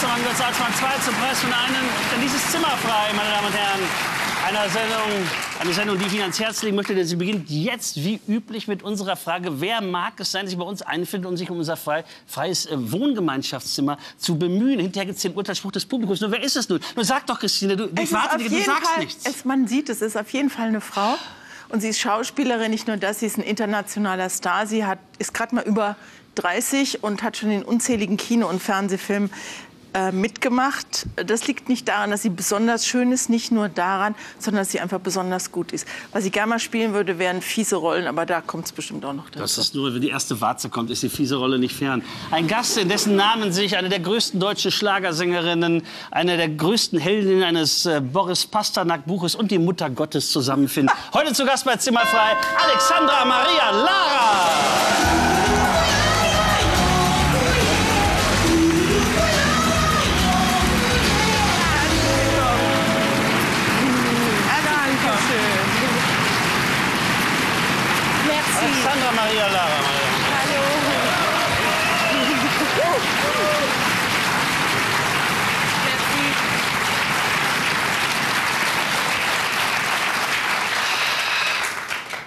Restaurant Götz Alsmann 2 zum Preis von einem dieses Zimmer frei, meine Damen und Herren. Eine Sendung, die ich Ihnen ans Herz legen möchte, denn sie beginnt jetzt wie üblich mit unserer Frage, wer mag es sein, sich bei uns einfindet und sich um unser freies Wohngemeinschaftszimmer zu bemühen. Hinterher gibt es den Urteilsspruch des Publikums. Nur wer ist es nun? Nur sag doch, Christine, du sagst nichts. Man sieht, es ist auf jeden Fall eine Frau. Und sie ist Schauspielerin, nicht nur das, sie ist ein internationaler Star. Sie ist gerade mal über 30 und hat schon in unzähligen Kino- und Fernsehfilmen mitgemacht. Das liegt nicht daran, dass sie besonders schön ist, nicht nur daran, sondern dass sie einfach besonders gut ist. Was sie gerne mal spielen würde, wären fiese Rollen, aber da kommt es bestimmt auch noch dazu. Das ist nur, wenn die erste Warze kommt, ist die fiese Rolle nicht fern. Ein Gast, in dessen Namen sich eine der größten deutschen Schlagersängerinnen, eine der größten Heldinnen eines Boris Pasternak-Buches und die Mutter Gottes zusammenfinden. Heute zu Gast bei Zimmerfrei, Alexandra Maria Lara. Alexandra Maria Lara. Hallo.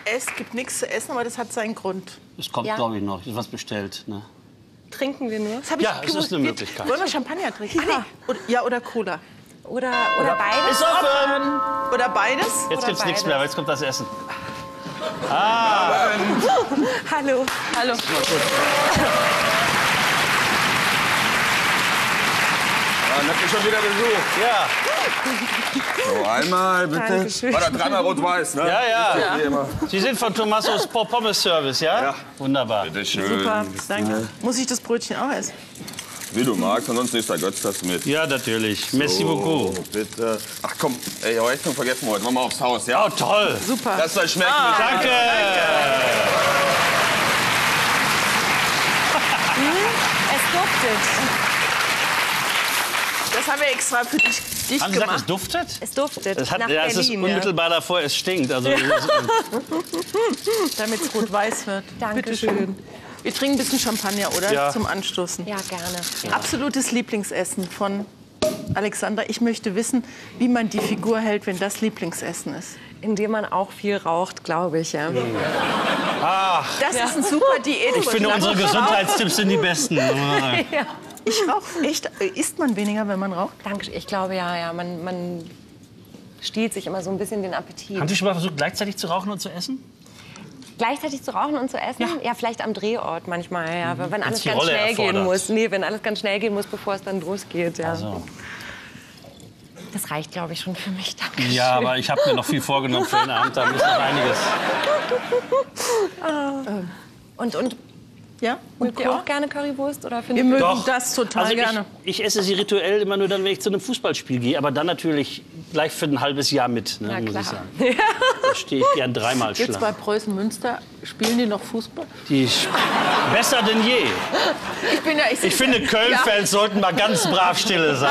Es gibt nichts zu essen, aber das hat seinen Grund. Es kommt, glaube ich, noch. Ist was bestellt, ne? Trinken wir nur? Ja, es ist eine Möglichkeit. Wollen wir Champagner trinken? Ja, oder Cola. Oder beides. Ist offen. Oder beides. Jetzt gibt es nichts mehr, weil jetzt kommt das Essen. Ah! Hallo. Hallo. Dann habt ihr schon wieder Besuch. Ja. So, einmal bitte. War da dreimal rot-weiß, ne? Ja, ja. Sie sind von Tomassos Pommes-Service, ja? Ja. Wunderbar. Bitte schön. Super, danke. Muss ich das Brötchen auch essen? Wie du magst, ansonsten ist der Götz das mit. Ja, natürlich. So, merci beaucoup. Bitte. Ach komm, ey, Rechnung vergessen wir heute. Machen wir aufs Haus, ja? Oh, toll. Super. Lass euch schmecken. Ah, danke. Es duftet. Das haben wir extra für dich gemacht. Haben Sie gesagt, es duftet? Es duftet. Es hat, ja, es ist unmittelbar davor, es stinkt. Also, ja. Damit es rot-weiß wird. Danke. Bitte schön. Wir trinken ein bisschen Champagner, oder? Ja. Zum Anstoßen. Ja, gerne. Ja. Absolutes Lieblingsessen von Alexandra. Ich möchte wissen, wie man die Figur hält, wenn das Lieblingsessen ist. Indem man auch viel raucht, glaube ich. Ja. Ach. Das ist ein super Diät. Ich finde, unsere Gesundheitstipps sind die besten. Ja. Ich rauche echt. Isst man weniger, wenn man raucht? Danke. Ich glaube, ja. Man stiehlt sich immer so ein bisschen den Appetit. Haben Sie schon mal versucht, gleichzeitig zu rauchen und zu essen? Gleichzeitig zu rauchen und zu essen? Ja, vielleicht am Drehort manchmal, ja. Aber wenn alles ganz schnell gehen muss. Nee, wenn alles ganz schnell gehen muss, bevor es dann losgeht, ja. Also. Das reicht, glaube ich, schon für mich. Dankeschön. Ja, aber ich habe mir noch viel vorgenommen für den Abend. Da ist noch einiges. Und ja? Mögt ihr auch gerne Currywurst? Oder wir mögen das total gerne. Ich esse sie rituell immer nur dann, wenn ich zu einem Fußballspiel gehe. Aber dann natürlich gleich für ein halbes Jahr mit, ne, muss ich sagen. Ja. Da stehe ich gern dreimal Schlange. Jetzt bei Preußen Münster, spielen die noch Fußball? Die besser denn je. Ich finde, Köln-Fans sollten mal ganz brav stille sein.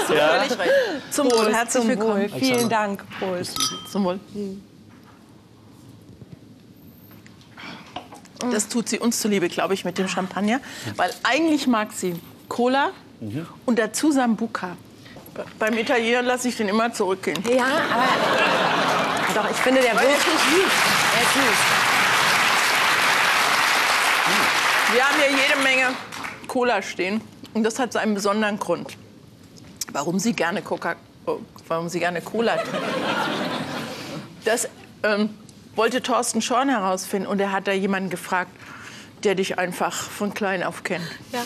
Hast du völlig recht. Zum Wohl. Herzlich willkommen. Vielen Dank. Prost. Zum Wohl. Das tut sie uns zuliebe, glaube ich, mit dem Champagner. Weil eigentlich mag sie Cola und dazu Sambuca. Beim Italiener lasse ich den immer zurückgehen. Ja, aber doch, ich finde, der Wurf ist süß. Wir haben hier jede Menge Cola stehen. Und das hat so einen besonderen Grund. Warum sie gerne Cola trinken. Das wollte Thorsten Schorn herausfinden. Und er hat da jemanden gefragt, der dich einfach von klein auf kennt. Ja.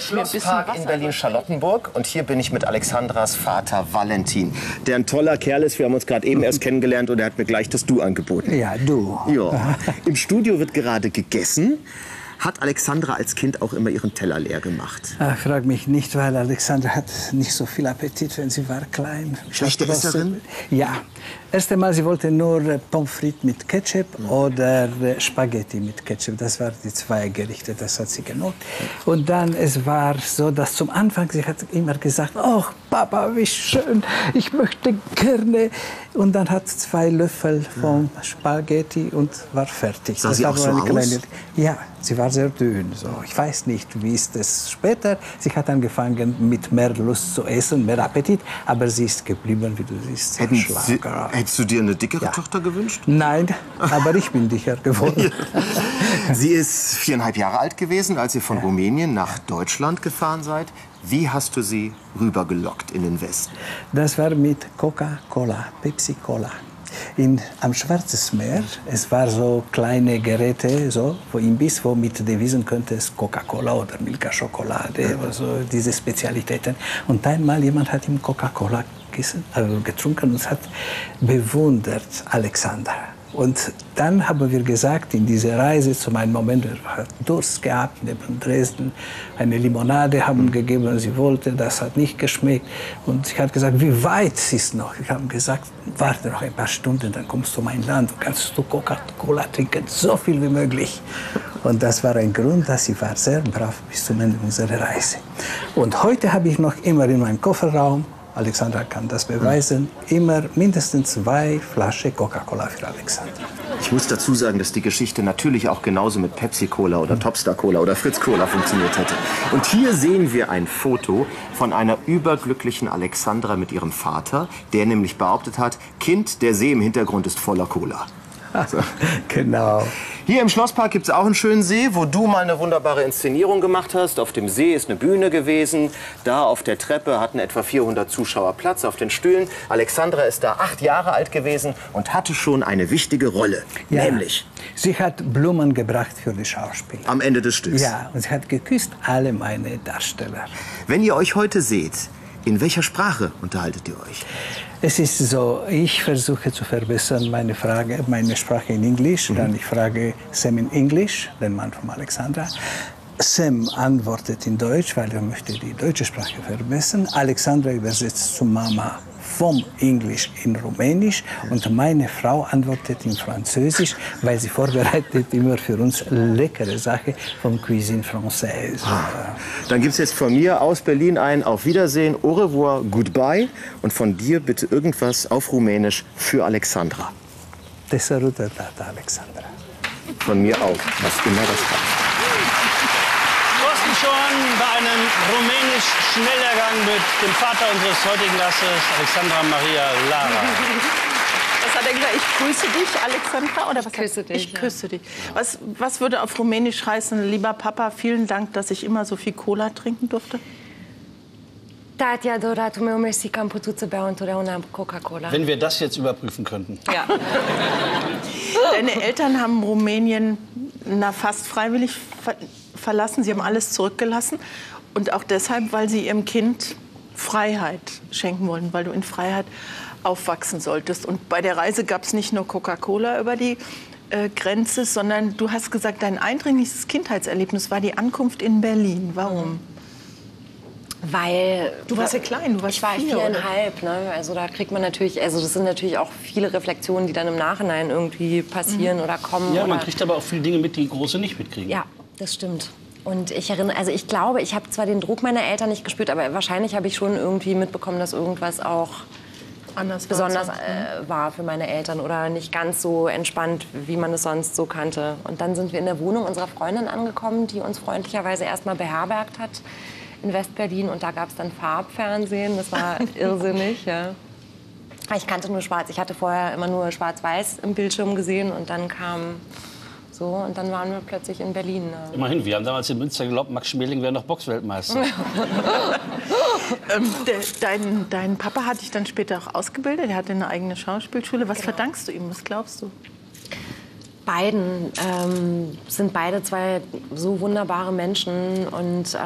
Schlosspark in Berlin-Charlottenburg. Und hier bin ich mit Alexandras Vater Valentin, der ein toller Kerl ist. Wir haben uns gerade eben erst kennengelernt und er hat mir gleich das Du angeboten. Ja, du. Ja. Im Studio wird gerade gegessen. Hat Alexandra als Kind auch immer ihren Teller leer gemacht? Ach, frag mich nicht, weil Alexandra hat nicht so viel Appetit, wenn sie war klein. Schlechte Esserin? Ja. Erst einmal, sie wollte nur Pommes frites mit Ketchup oder Spaghetti mit Ketchup. Das waren die zwei Gerichte, das hat sie genommen. Und dann, es war so, dass zum Anfang, sie hat immer gesagt, oh, Papa, wie schön, ich möchte gerne. Und dann hat sie 2 Löffel vom Spaghetti und war fertig. Sah sie auch so aus? Ja. Sie war sehr dünn. So. Ich weiß nicht, wie ist es später. Sie hat angefangen, mit mehr Lust zu essen, mehr Appetit. Aber sie ist geblieben, wie du siehst. Hättest du dir eine dickere Tochter gewünscht? Nein, aber ich bin dicker geworden. Sie ist 4,5 Jahre alt gewesen, als ihr von Rumänien nach Deutschland gefahren seid. Wie hast du sie rübergelockt in den Westen? Das war mit Coca-Cola, Pepsi-Cola. Am Schwarzes Meer, es waren so kleine Geräte, so im Biss, wo mit Devisen könnte es Coca-Cola oder Milka Schokolade, also diese Spezialitäten. Und einmal jemand hat ihm Coca-Cola getrunken und hat bewundert Alexandra. Und dann haben wir gesagt, in dieser Reise zu meinem Moment, wir hatten Durst gehabt, neben Dresden, eine Limonade haben gegeben, sie wollte, das hat nicht geschmeckt. Und sie hat gesagt, wie weit ist noch? Ich habe gesagt, warte noch ein paar Stunden, dann kommst du in mein Land, kannst du Coca-Cola trinken, so viel wie möglich. Und das war ein Grund, dass sie war sehr brav bis zum Ende unserer Reise. Und heute habe ich noch immer in meinem Kofferraum, Alexandra kann das beweisen, immer mindestens 2 Flaschen Coca-Cola für Alexandra. Ich muss dazu sagen, dass die Geschichte natürlich auch genauso mit Pepsi-Cola oder Topstar-Cola oder Fritz-Cola funktioniert hätte. Und hier sehen wir ein Foto von einer überglücklichen Alexandra mit ihrem Vater, der nämlich behauptet hat, Kind, der See im Hintergrund ist voller Cola. So. Genau. Hier im Schlosspark gibt es auch einen schönen See, wo du mal eine wunderbare Inszenierung gemacht hast. Auf dem See ist eine Bühne gewesen. Da auf der Treppe hatten etwa 400 Zuschauer Platz auf den Stühlen. Alexandra ist da 8 Jahre alt gewesen und hatte schon eine wichtige Rolle. Ja. Nämlich? Sie hat Blumen gebracht für die Schauspieler. Am Ende des Stücks? Ja, und sie hat geküsst alle meine Darsteller. Wenn ihr euch heute seht, in welcher Sprache unterhaltet ihr euch? Es ist so, ich versuche zu verbessern meine Sprache in Englisch. Dann ich frage Sam in Englisch, den Mann von Alexandra. Sam antwortet in Deutsch, weil er möchte die deutsche Sprache verbessern. Alexandra übersetzt zu Mama vom Englisch in Rumänisch. Und meine Frau antwortet in Französisch, weil sie vorbereitet immer für uns leckere Sachen vom Cuisine Française. Dann gibt es jetzt von mir aus Berlin ein Auf Wiedersehen, Au revoir, Goodbye. Und von dir bitte irgendwas auf Rumänisch für Alexandra. Te salută tata, Alexandra. Von mir auch, was immer das heißt. Schon bei einem Rumänisch-Schnellergang mit dem Vater unseres heutigen Gastes, Alexandra Maria Lara. Was hat er gesagt? Ich grüße dich, Alexandra? Oder was? Ich küsse dich. Was würde auf Rumänisch heißen, lieber Papa, vielen Dank, dass ich immer so viel Cola trinken durfte? Tati, adoratul meu, merci că am putut să beau întotdeauna Coca-Cola. Wenn wir das jetzt überprüfen könnten. Ja. Deine Eltern haben Rumänien fast freiwillig verlassen. Sie haben alles zurückgelassen und auch deshalb, weil sie ihrem Kind Freiheit schenken wollten, weil du in Freiheit aufwachsen solltest. Und bei der Reise gab es nicht nur Coca-Cola über die Grenze, sondern du hast gesagt, dein eindringlichstes Kindheitserlebnis war die Ankunft in Berlin. Warum? Weil du warst ja klein, du warst 4,5. Ne? Also da kriegt man natürlich, also das sind natürlich auch viele Reflexionen, die dann im Nachhinein irgendwie passieren oder kommen. Ja, man kriegt aber auch viele Dinge mit, die Große nicht mitkriegen. Ja. Das stimmt. Und ich erinnere, also ich glaube, ich habe zwar den Druck meiner Eltern nicht gespürt, aber wahrscheinlich habe ich schon irgendwie mitbekommen, dass irgendwas auch anders besonders war für meine Eltern oder nicht ganz so entspannt, wie man es sonst so kannte. Und dann sind wir in der Wohnung unserer Freundin angekommen, die uns freundlicherweise erstmal beherbergt hat in Westberlin. Und da gab es dann Farbfernsehen, das war irrsinnig, ja. Ich kannte nur schwarz, ich hatte vorher immer nur schwarz-weiß im Bildschirm gesehen und dann kam... So, und dann waren wir plötzlich in Berlin. Immerhin, wir haben damals in Münster geglaubt, Max Schmeling wäre noch Boxweltmeister. Dein Papa hat dich dann später auch ausgebildet. Er hatte eine eigene Schauspielschule. Was verdankst du ihm? Was glaubst du? Beiden sind beide 2 so wunderbare Menschen. Und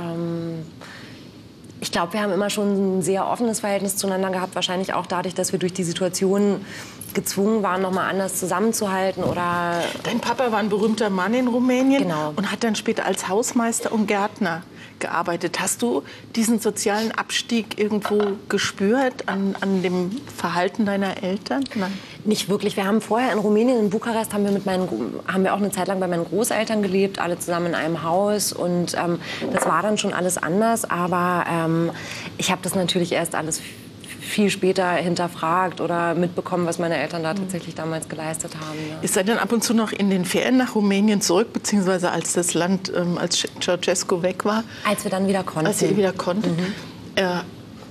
ich glaube, wir haben immer schon ein sehr offenes Verhältnis zueinander gehabt. Wahrscheinlich auch dadurch, dass wir durch die Situation gezwungen waren, noch mal anders zusammenzuhalten oder... Dein Papa war ein berühmter Mann in Rumänien und hat dann später als Hausmeister und Gärtner gearbeitet. Hast du diesen sozialen Abstieg irgendwo gespürt an dem Verhalten deiner Eltern? Nein. Nicht wirklich. Wir haben vorher in Rumänien, in Bukarest, haben wir auch eine Zeit lang bei meinen Großeltern gelebt, alle zusammen in einem Haus. Und das war dann schon alles anders. Aber ich habe das natürlich erst alles viel später hinterfragt oder mitbekommen, was meine Eltern da tatsächlich damals geleistet haben. Ja. Ist er denn ab und zu noch in den Ferien nach Rumänien zurück, beziehungsweise als das Land, als Ceausescu weg war? Als wir dann wieder konnten. Als ihr wieder konnten. Mhm.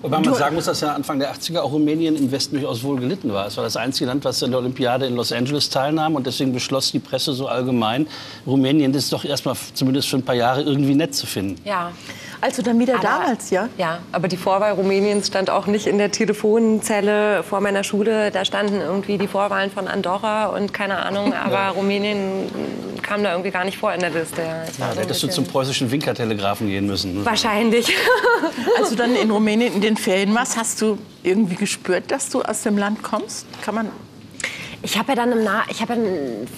Wobei man sagen muss, dass ja Anfang der 80er auch Rumänien im Westen durchaus wohl gelitten war. Es war das einzige Land, was an der Olympiade in Los Angeles teilnahm. Und deswegen beschloss die Presse so allgemein, Rumänien ist doch erstmal zumindest für ein paar Jahre irgendwie nett zu finden. Ja. Also dann wieder aber, damals, ja? Ja, aber die Vorwahl Rumäniens stand auch nicht in der Telefonzelle vor meiner Schule. Da standen irgendwie die Vorwahlen von Andorra und keine Ahnung. Aber ja. Rumänien kam da irgendwie gar nicht vor in der Liste. Ja, da so hättest du zum preußischen Winkertelegrafen gehen müssen. Ne? Wahrscheinlich. Also dann in Rumänien in den Ferien warst, hast du irgendwie gespürt, dass du aus dem Land kommst? Kann man... Ich habe ja dann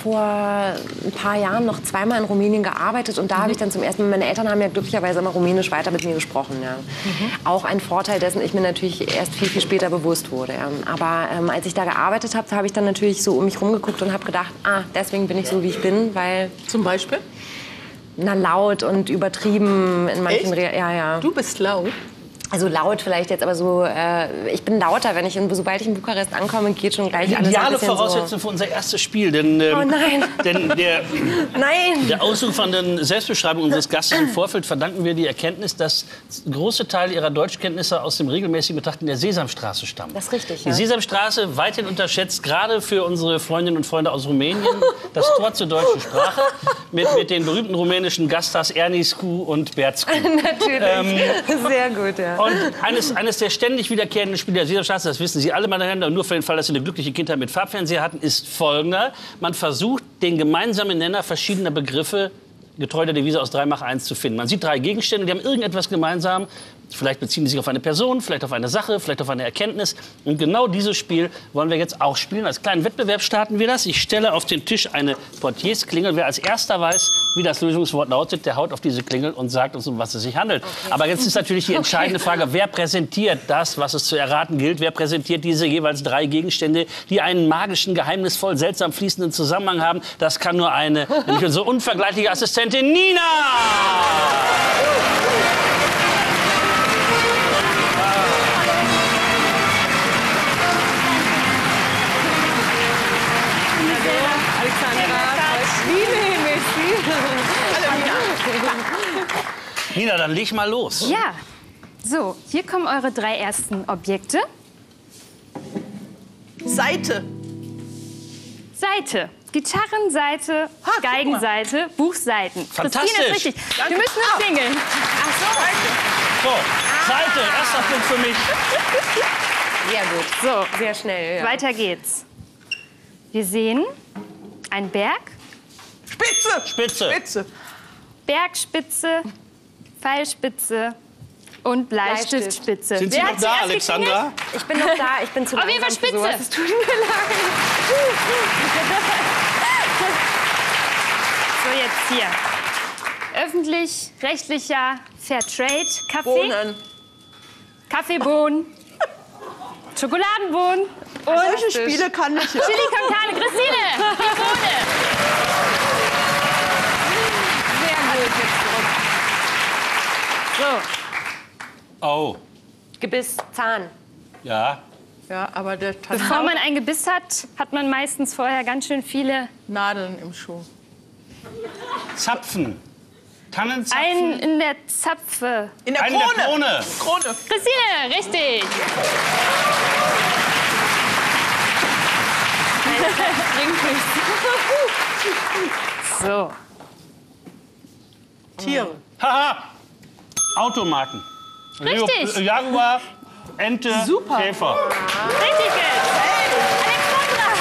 vor ein paar Jahren noch zweimal in Rumänien gearbeitet und da habe ich dann zum ersten Mal, meine Eltern haben ja glücklicherweise immer Rumänisch weiter mit mir gesprochen. Ja. Mhm. Auch ein Vorteil dessen, ich mir natürlich erst viel, viel später bewusst wurde. Ja. Aber als ich da gearbeitet habe, habe ich dann natürlich so um mich rumgeguckt und habe gedacht, ah, deswegen bin ich so, wie ich bin, weil... Zum Beispiel? Na, laut und übertrieben in manchen... Ja, ja. Du bist laut? Also laut vielleicht jetzt, aber so, ich bin lauter, wenn ich, sobald ich in Bukarest ankomme, geht schon gleich alles ein bisschen so. Ideale Voraussetzung für unser erstes Spiel, denn, oh nein. Denn der ausufernden Selbstbeschreibung unseres Gastes im Vorfeld verdanken wir die Erkenntnis, dass große Teile ihrer Deutschkenntnisse aus dem regelmäßigen Betrachten der Sesamstraße stammen. Das ist richtig, ja. Die Sesamstraße, weithin unterschätzt, gerade für unsere Freundinnen und Freunde aus Rumänien, das Tor zur deutschen Sprache, mit den berühmten rumänischen Gaststars Ernisku und Berzcu. Natürlich, sehr gut, ja. Und eines der ständig wiederkehrenden Spiele der Sesamstraße, das wissen Sie alle, meine Herren, und nur für den Fall, dass Sie eine glückliche Kindheit mit Farbfernseher hatten, ist folgender. Man versucht, den gemeinsamen Nenner verschiedener Begriffe getreu der Devise aus 3 macht 1 zu finden. Man sieht 3 Gegenstände, die haben irgendetwas gemeinsam. Vielleicht beziehen die sich auf eine Person, vielleicht auf eine Sache, vielleicht auf eine Erkenntnis. Und genau dieses Spiel wollen wir jetzt auch spielen. Als kleinen Wettbewerb starten wir das. Ich stelle auf den Tisch eine Portiersklingel. Wer als erster weiß, wie das Lösungswort lautet, der haut auf diese Klingel und sagt uns, um was es sich handelt. Okay. Aber jetzt ist natürlich die entscheidende Frage, wer präsentiert das, was es zu erraten gilt? Wer präsentiert diese jeweils 3 Gegenstände, die einen magischen, geheimnisvoll, seltsam fließenden Zusammenhang haben? Das kann nur eine, nämlich unsere unvergleichliche Assistentin Nina! Nina, dann leg mal los. Ja. So, hier kommen eure 3 ersten Objekte. Seite. Seite. Gitarrenseite, Geigenseite, Buchseiten. Fantastisch. Christine ist richtig. Danke. Wir müssen nur singeln. Ach so. So, Seite. Erster Punkt für mich. Sehr gut. So, sehr schnell. Ja. Weiter geht's. Wir sehen einen Berg. Spitze. Spitze. Spitze. Bergspitze, Pfeilspitze und Bleistiftspitze. Sind Sie noch da, Alexandra? Ich bin noch da, ich bin zu langsam für sowas. Auf jeden Fall Spitze. Es tut mir leid. So, jetzt hier. Öffentlich-rechtlicher Fairtrade-Kaffee. Bohnen. Kaffeebohnen. Schokoladenbohnen. Und solche Spiele kann ich. Chili con carne. Christine, die Bohne. So. Oh. Gebiss, Zahn. Ja. Ja, aber der Zahn. Bevor man ein Gebiss hat, hat man meistens vorher ganz schön viele Nadeln im Schuh. Zapfen. Tannenzapfen. Einen in der Zapfe. In der Krone. Krone. Christine, richtig. So. Tiere. Haha. Automarken. Richtig. Jaguar, Ente, super. Käfer. Ja. Richtig, Alexandra.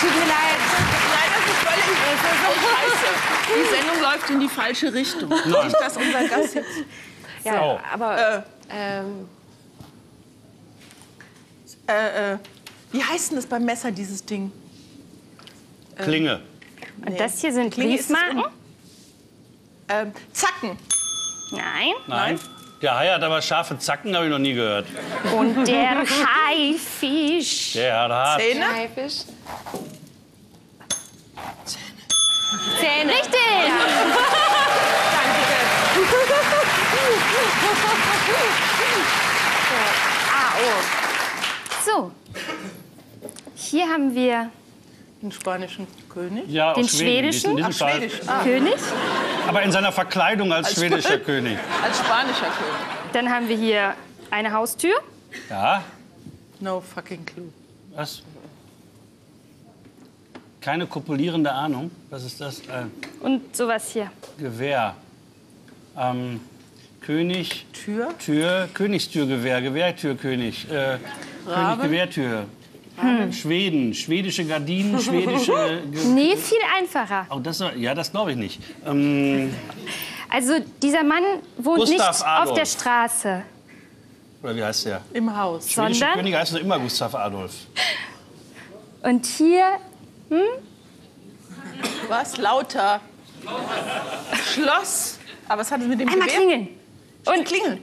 Tut mir leid. Das ist so scheiße. Die Sendung läuft in die falsche Richtung. Nein. Das ist unser Gast jetzt. Ja, oh. Aber... wie heißt denn das beim Messer, dieses Ding? Klinge. Und das hier sind Briefmarken? Zacken. Nein. Nein. Der Hai hat aber scharfe Zacken, habe ich noch nie gehört. Und der Haifisch. Der hat Zähne. Haifisch. Zähne. Richtig. Ja. Danke. Oh. So, hier haben wir den spanischen König. Ja, den schwedischen König. Aber in seiner Verkleidung als schwedischer König. Als spanischer König. Dann haben wir hier eine Haustür. Ja. No fucking clue. Was? Keine kopulierende Ahnung. Was ist das? Und sowas hier. Gewehr. König. Tür. Tür. Königstürgewehr. Gewehrtürkönig. König Gewehrtür. Schweden. Schwedische Gardinen. Schwedische. Nee, viel einfacher. Oh, das, ja, das glaube ich nicht. Also dieser Mann wohnt nicht auf der Straße. Oder wie heißt der? Im Haus. Schwedische König heißt doch immer Gustav Adolf. Und hier. Was? Lauter. Schloss. Aber was hat es mit dem Gewehr? Einmal klingeln. Und klingeln.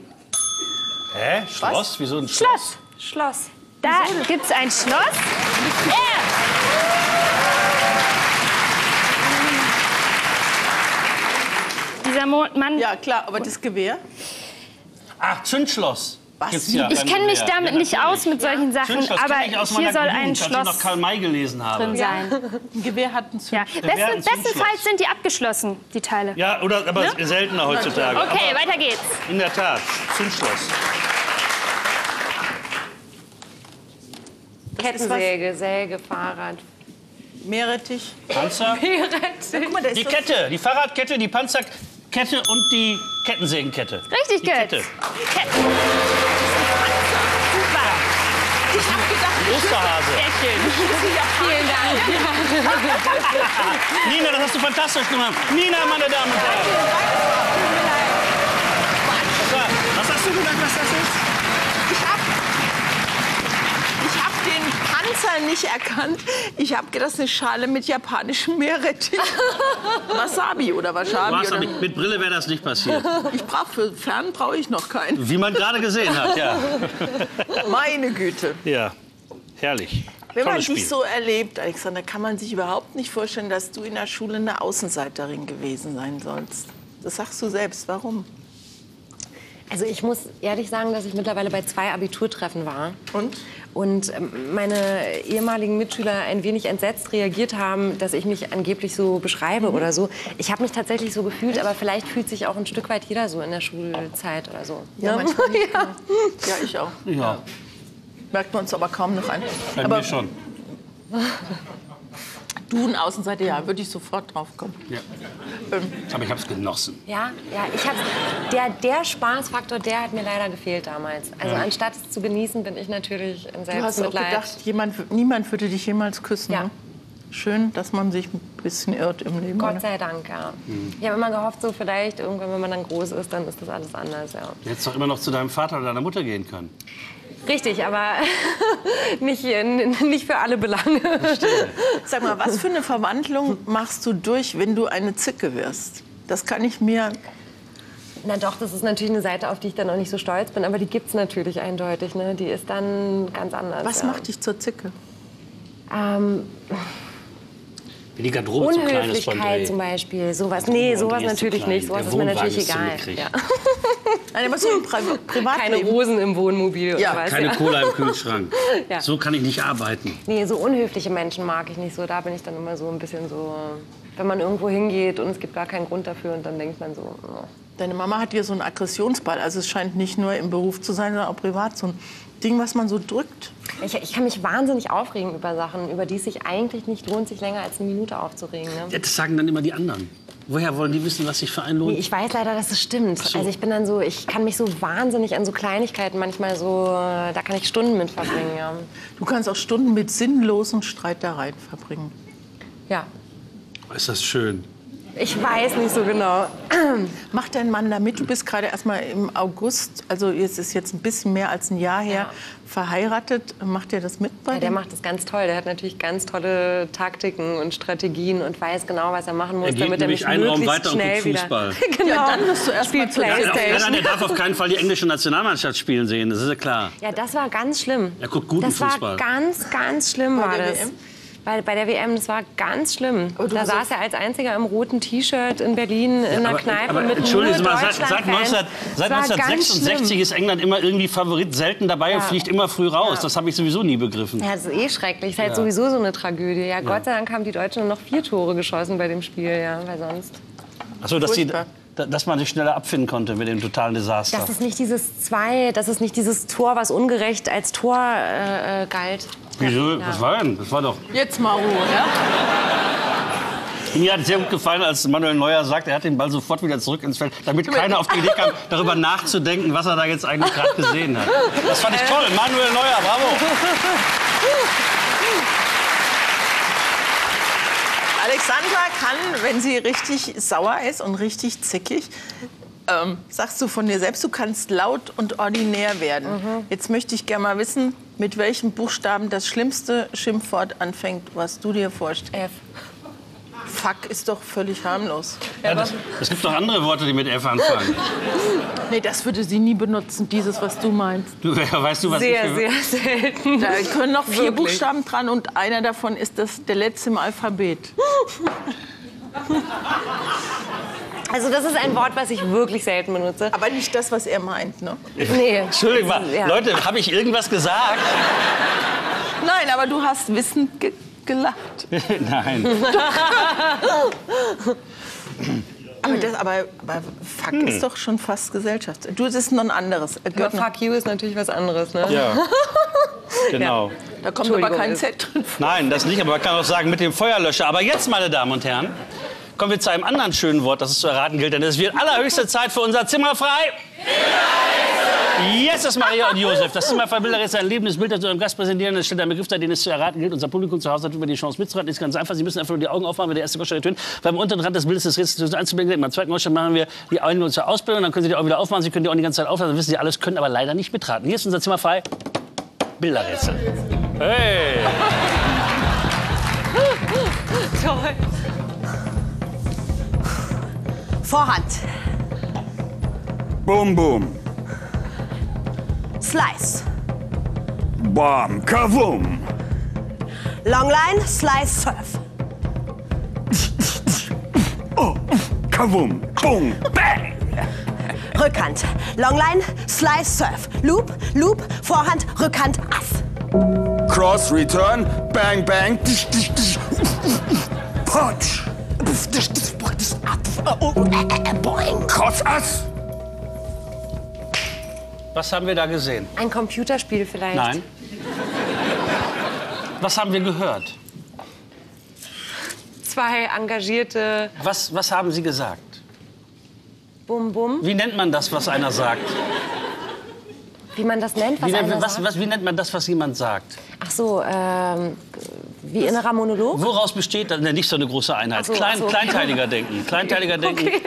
Hä? Schloss? Was? Wieso ein Schloss? Schloss. Da gibt es ein Schloss. Dieser Mann. Ja, klar, aber das Gewehr? Ach, Zündschloss. Was? Ja, ich kenne mich damit nicht aus mit solchen Sachen, aber hier soll ein Schloss als ich noch Karl May gelesen habe. Drin sein. Ein Gewehr hat ein Zündschloss. Ja. Bestenfalls sind die abgeschlossen, die Teile. Ja, oder, aber ne? Seltener heutzutage. Okay, aber weiter geht's. In der Tat, Zündschloss. Kettensäge, Säge, Fahrrad. Meerrettich. Panzer. Meerrettich. Ja, guck mal, da ist die Kette, die Fahrradkette, die Panzerkette und die Kettensägenkette. Richtig, Götz. Ich hab gedacht, Osterhase. Vielen Dank. Nina, das hast du fantastisch gemacht. Nina, meine Damen und Herren. Was hast du gedacht, was das ist? Ich hab den Panzer nicht erkannt. Ich hab gedacht, das ist eine Schale mit japanischem Meerrettich. Wasabi oder Wasabi. Oder? Mit Brille wäre das nicht passiert. Für Fern brauche ich noch keinen. Wie man gerade gesehen hat, ja. Meine Güte. Ja, herrlich. Wenn man dich so erlebt, Alexandra, kann man sich überhaupt nicht vorstellen, dass du in der Schule eine Außenseiterin gewesen sein sollst. Das sagst du selbst. Warum? Also ich muss ehrlich sagen, dass ich mittlerweile bei 2 Abiturtreffen war. Und? Und meine ehemaligen Mitschüler ein wenig entsetzt reagiert haben, dass ich mich angeblich so beschreibe oder so. Ich habe mich tatsächlich so gefühlt, aber vielleicht fühlt sich auch ein Stück weit jeder so in der Schulzeit oder so. Ja, manchmal. Ja. Ja, ich auch. Ja. Merkt man uns aber kaum noch an. Bei mir schon. Du, ein Außenseiter, ja, würde ich sofort drauf kommen. Ja. Aber ich habe es genossen. Ja, ja, ich hab's, der Spaßfaktor, der hat mir leider gefehlt damals. Also ja. Anstatt es zu genießen, bin ich natürlich in Selbstmitleid. Du hast auch gedacht, niemand würde dich jemals küssen. Ja. Ne? Schön, dass man sich ein bisschen irrt im Leben. Gott sei Dank, ja. Mhm. Ich habe immer gehofft, so vielleicht irgendwann, wenn man dann groß ist, dann ist das alles anders. Ja. Du hättest doch immer noch zu deinem Vater oder deiner Mutter gehen können. Richtig, aber nicht für alle Belange. Sag mal, was für eine Verwandlung machst du durch, wenn du eine Zicke wirst? Das kann ich mir... Na doch, das ist natürlich eine Seite, auf die ich dann auch nicht so stolz bin, aber die gibt es natürlich eindeutig. Ne? Die ist dann ganz anders. Was macht dich zur Zicke? Wie die Garderobe zu klein ist von Dreh. Zum Beispiel, sowas. Nee, sowas natürlich nicht. Sowas ist mir natürlich egal. Ja. Also, so keine Rosen im Wohnmobil. Ja. Oder was, keine Cola im Kühlschrank. Ja. So kann ich nicht arbeiten. Nee, so unhöfliche Menschen mag ich nicht so. Da bin ich dann immer so ein bisschen so, wenn man irgendwo hingeht und es gibt gar keinen Grund dafür und dann denkt man so. Oh. Deine Mama hat hier so einen Aggressionsball. Also es scheint nicht nur im Beruf zu sein, sondern auch privat so ein Ding, was man so drückt. Ich kann mich wahnsinnig aufregen über Sachen, über die es sich eigentlich nicht lohnt, sich länger als eine Minute aufzuregen. Ne? Ja, das sagen dann immer die anderen. Woher wollen die wissen, was sich für einen lohnt? Nee, ich weiß leider, dass es stimmt. So. Also ich bin dann so, ich kann mich so wahnsinnig an so Kleinigkeiten manchmal so, da kann ich Stunden mit verbringen. Ja. Du kannst auch Stunden mit sinnlosen Streitereien verbringen. Ja. Ist das schön. Ich weiß nicht so genau. Macht dein Mann damit? Du bist gerade erst mal im August, also es ist jetzt ein bisschen mehr als ein Jahr her, ja, verheiratet. Macht der das mit bei dir? Ja, der macht das ganz toll. Der hat natürlich ganz tolle Taktiken und Strategien und weiß genau, was er machen muss, damit er mich möglichst schnell wieder... Fußball. Genau. Ja, dann musst du erst mal Playstation. Der darf auf keinen Fall die englische Nationalmannschaft spielen sehen, das ist ja klar. Ja, das war ganz schlimm. Er guckt guten Fußball. Das war ganz schlimm. War das. Bei der WM, das war ganz schlimm. Da saß er als einziger im roten T-Shirt in Berlin in einer Kneipe mit Entschuldigung, nur Deutschland-Fans. Seit 1966 ist England immer irgendwie Favorit, selten dabei und fliegt immer früh raus. Das habe ich sowieso nie begriffen. Ja, das ist eh schrecklich. Das ist halt sowieso so eine Tragödie. Ja, Gott sei Dank haben die Deutschen noch 4 Tore geschossen bei dem Spiel, ja, weil sonst... Ach so, dass die... Dass man sich schneller abfinden konnte mit dem totalen Desaster. Das ist nicht dieses Tor, was ungerecht als Tor galt. Wieso? Ja. Was war denn? Das war doch... Jetzt mal Ruhe, ja? Mir hat sehr gut gefallen, als Manuel Neuer sagt, er hat den Ball sofort wieder zurück ins Feld, damit keiner auf die Idee kam, darüber nachzudenken, was er da jetzt eigentlich gerade gesehen hat. Das fand ich toll. Manuel Neuer, bravo! Alexandra kann, wenn sie richtig sauer ist und richtig zickig, sagst du von dir selbst, du kannst laut und ordinär werden. Mhm. Jetzt möchte ich gerne mal wissen, mit welchen Buchstaben das schlimmste Schimpfwort anfängt, was du dir vorstellst. F. Fuck ist doch völlig harmlos. Ja, es gibt doch andere Worte, die mit F anfangen. Nee, das würde sie nie benutzen, dieses, was du meinst. Du, weißt du, was sehr selten. Da können noch 4 Buchstaben dran und einer davon ist das der letzte im Alphabet. Also das ist ein Wort, was ich wirklich selten benutze. Aber nicht das, was er meint, ne? Nee. Entschuldigung, Leute, habe ich irgendwas gesagt? Nein, aber du hast wissend gelacht. Nein. aber Fuck ist doch schon fast Gesellschaft. Du, das ist noch ein anderes. Aber Fuck you ist natürlich was anderes, ne? Ja. Genau. Ja. Da kommt aber kein Z drin vor. Nein, das nicht, aber man kann auch sagen mit dem Feuerlöscher. Aber jetzt, meine Damen und Herren, kommen wir zu einem anderen schönen Wort, das es zu erraten gilt. Denn es wird allerhöchste Zeit für unser Zimmer frei. Yes, das ist Maria und Josef. Das Zimmer frei Bilder ist ein lebendes Bild, das zu einem Gast präsentieren. Das stellt einen Begriff dar, den es zu erraten gilt. Unser Publikum zu Hause hat über die Chance mitzuraten. Das ist ganz einfach. Sie müssen einfach nur die Augen aufmachen, wenn der erste Goldstein ertönt. Beim unteren Rand des Bildes des Rätsels anzublicken. Beim zweiten Goldstein machen wir die Augen zur Ausbildung. Dann können Sie die Augen wieder aufmachen. Sie können die Augen die ganze Zeit auflassen. Dann wissen Sie alles, können aber leider nicht mitraten. Hier ist unser Zimmer frei Bilderrätsel. Hey! Toll! Vorhand. Boom, boom. Slice. Bam, kavum. Long line, slice, surf. Oh, kavum, boom, bang. Rückhand. Long line, slice, surf. Loop, loop, Vorhand, Rückhand, ass. Cross, return, bang, bang. Punch. Krossass. Was haben wir da gesehen? Ein Computerspiel vielleicht? Nein. Was haben wir gehört? 2 engagierte... Was haben Sie gesagt? Bum, bum. Wie nennt man das, was einer sagt? Wie man das nennt, was einer sagt? Wie nennt man das, was jemand sagt? Ach so, wie innerer Monolog? Woraus besteht das? Nicht so eine große Einheit. So, kleinteiliger denken. Kleinteiliger denken. Okay.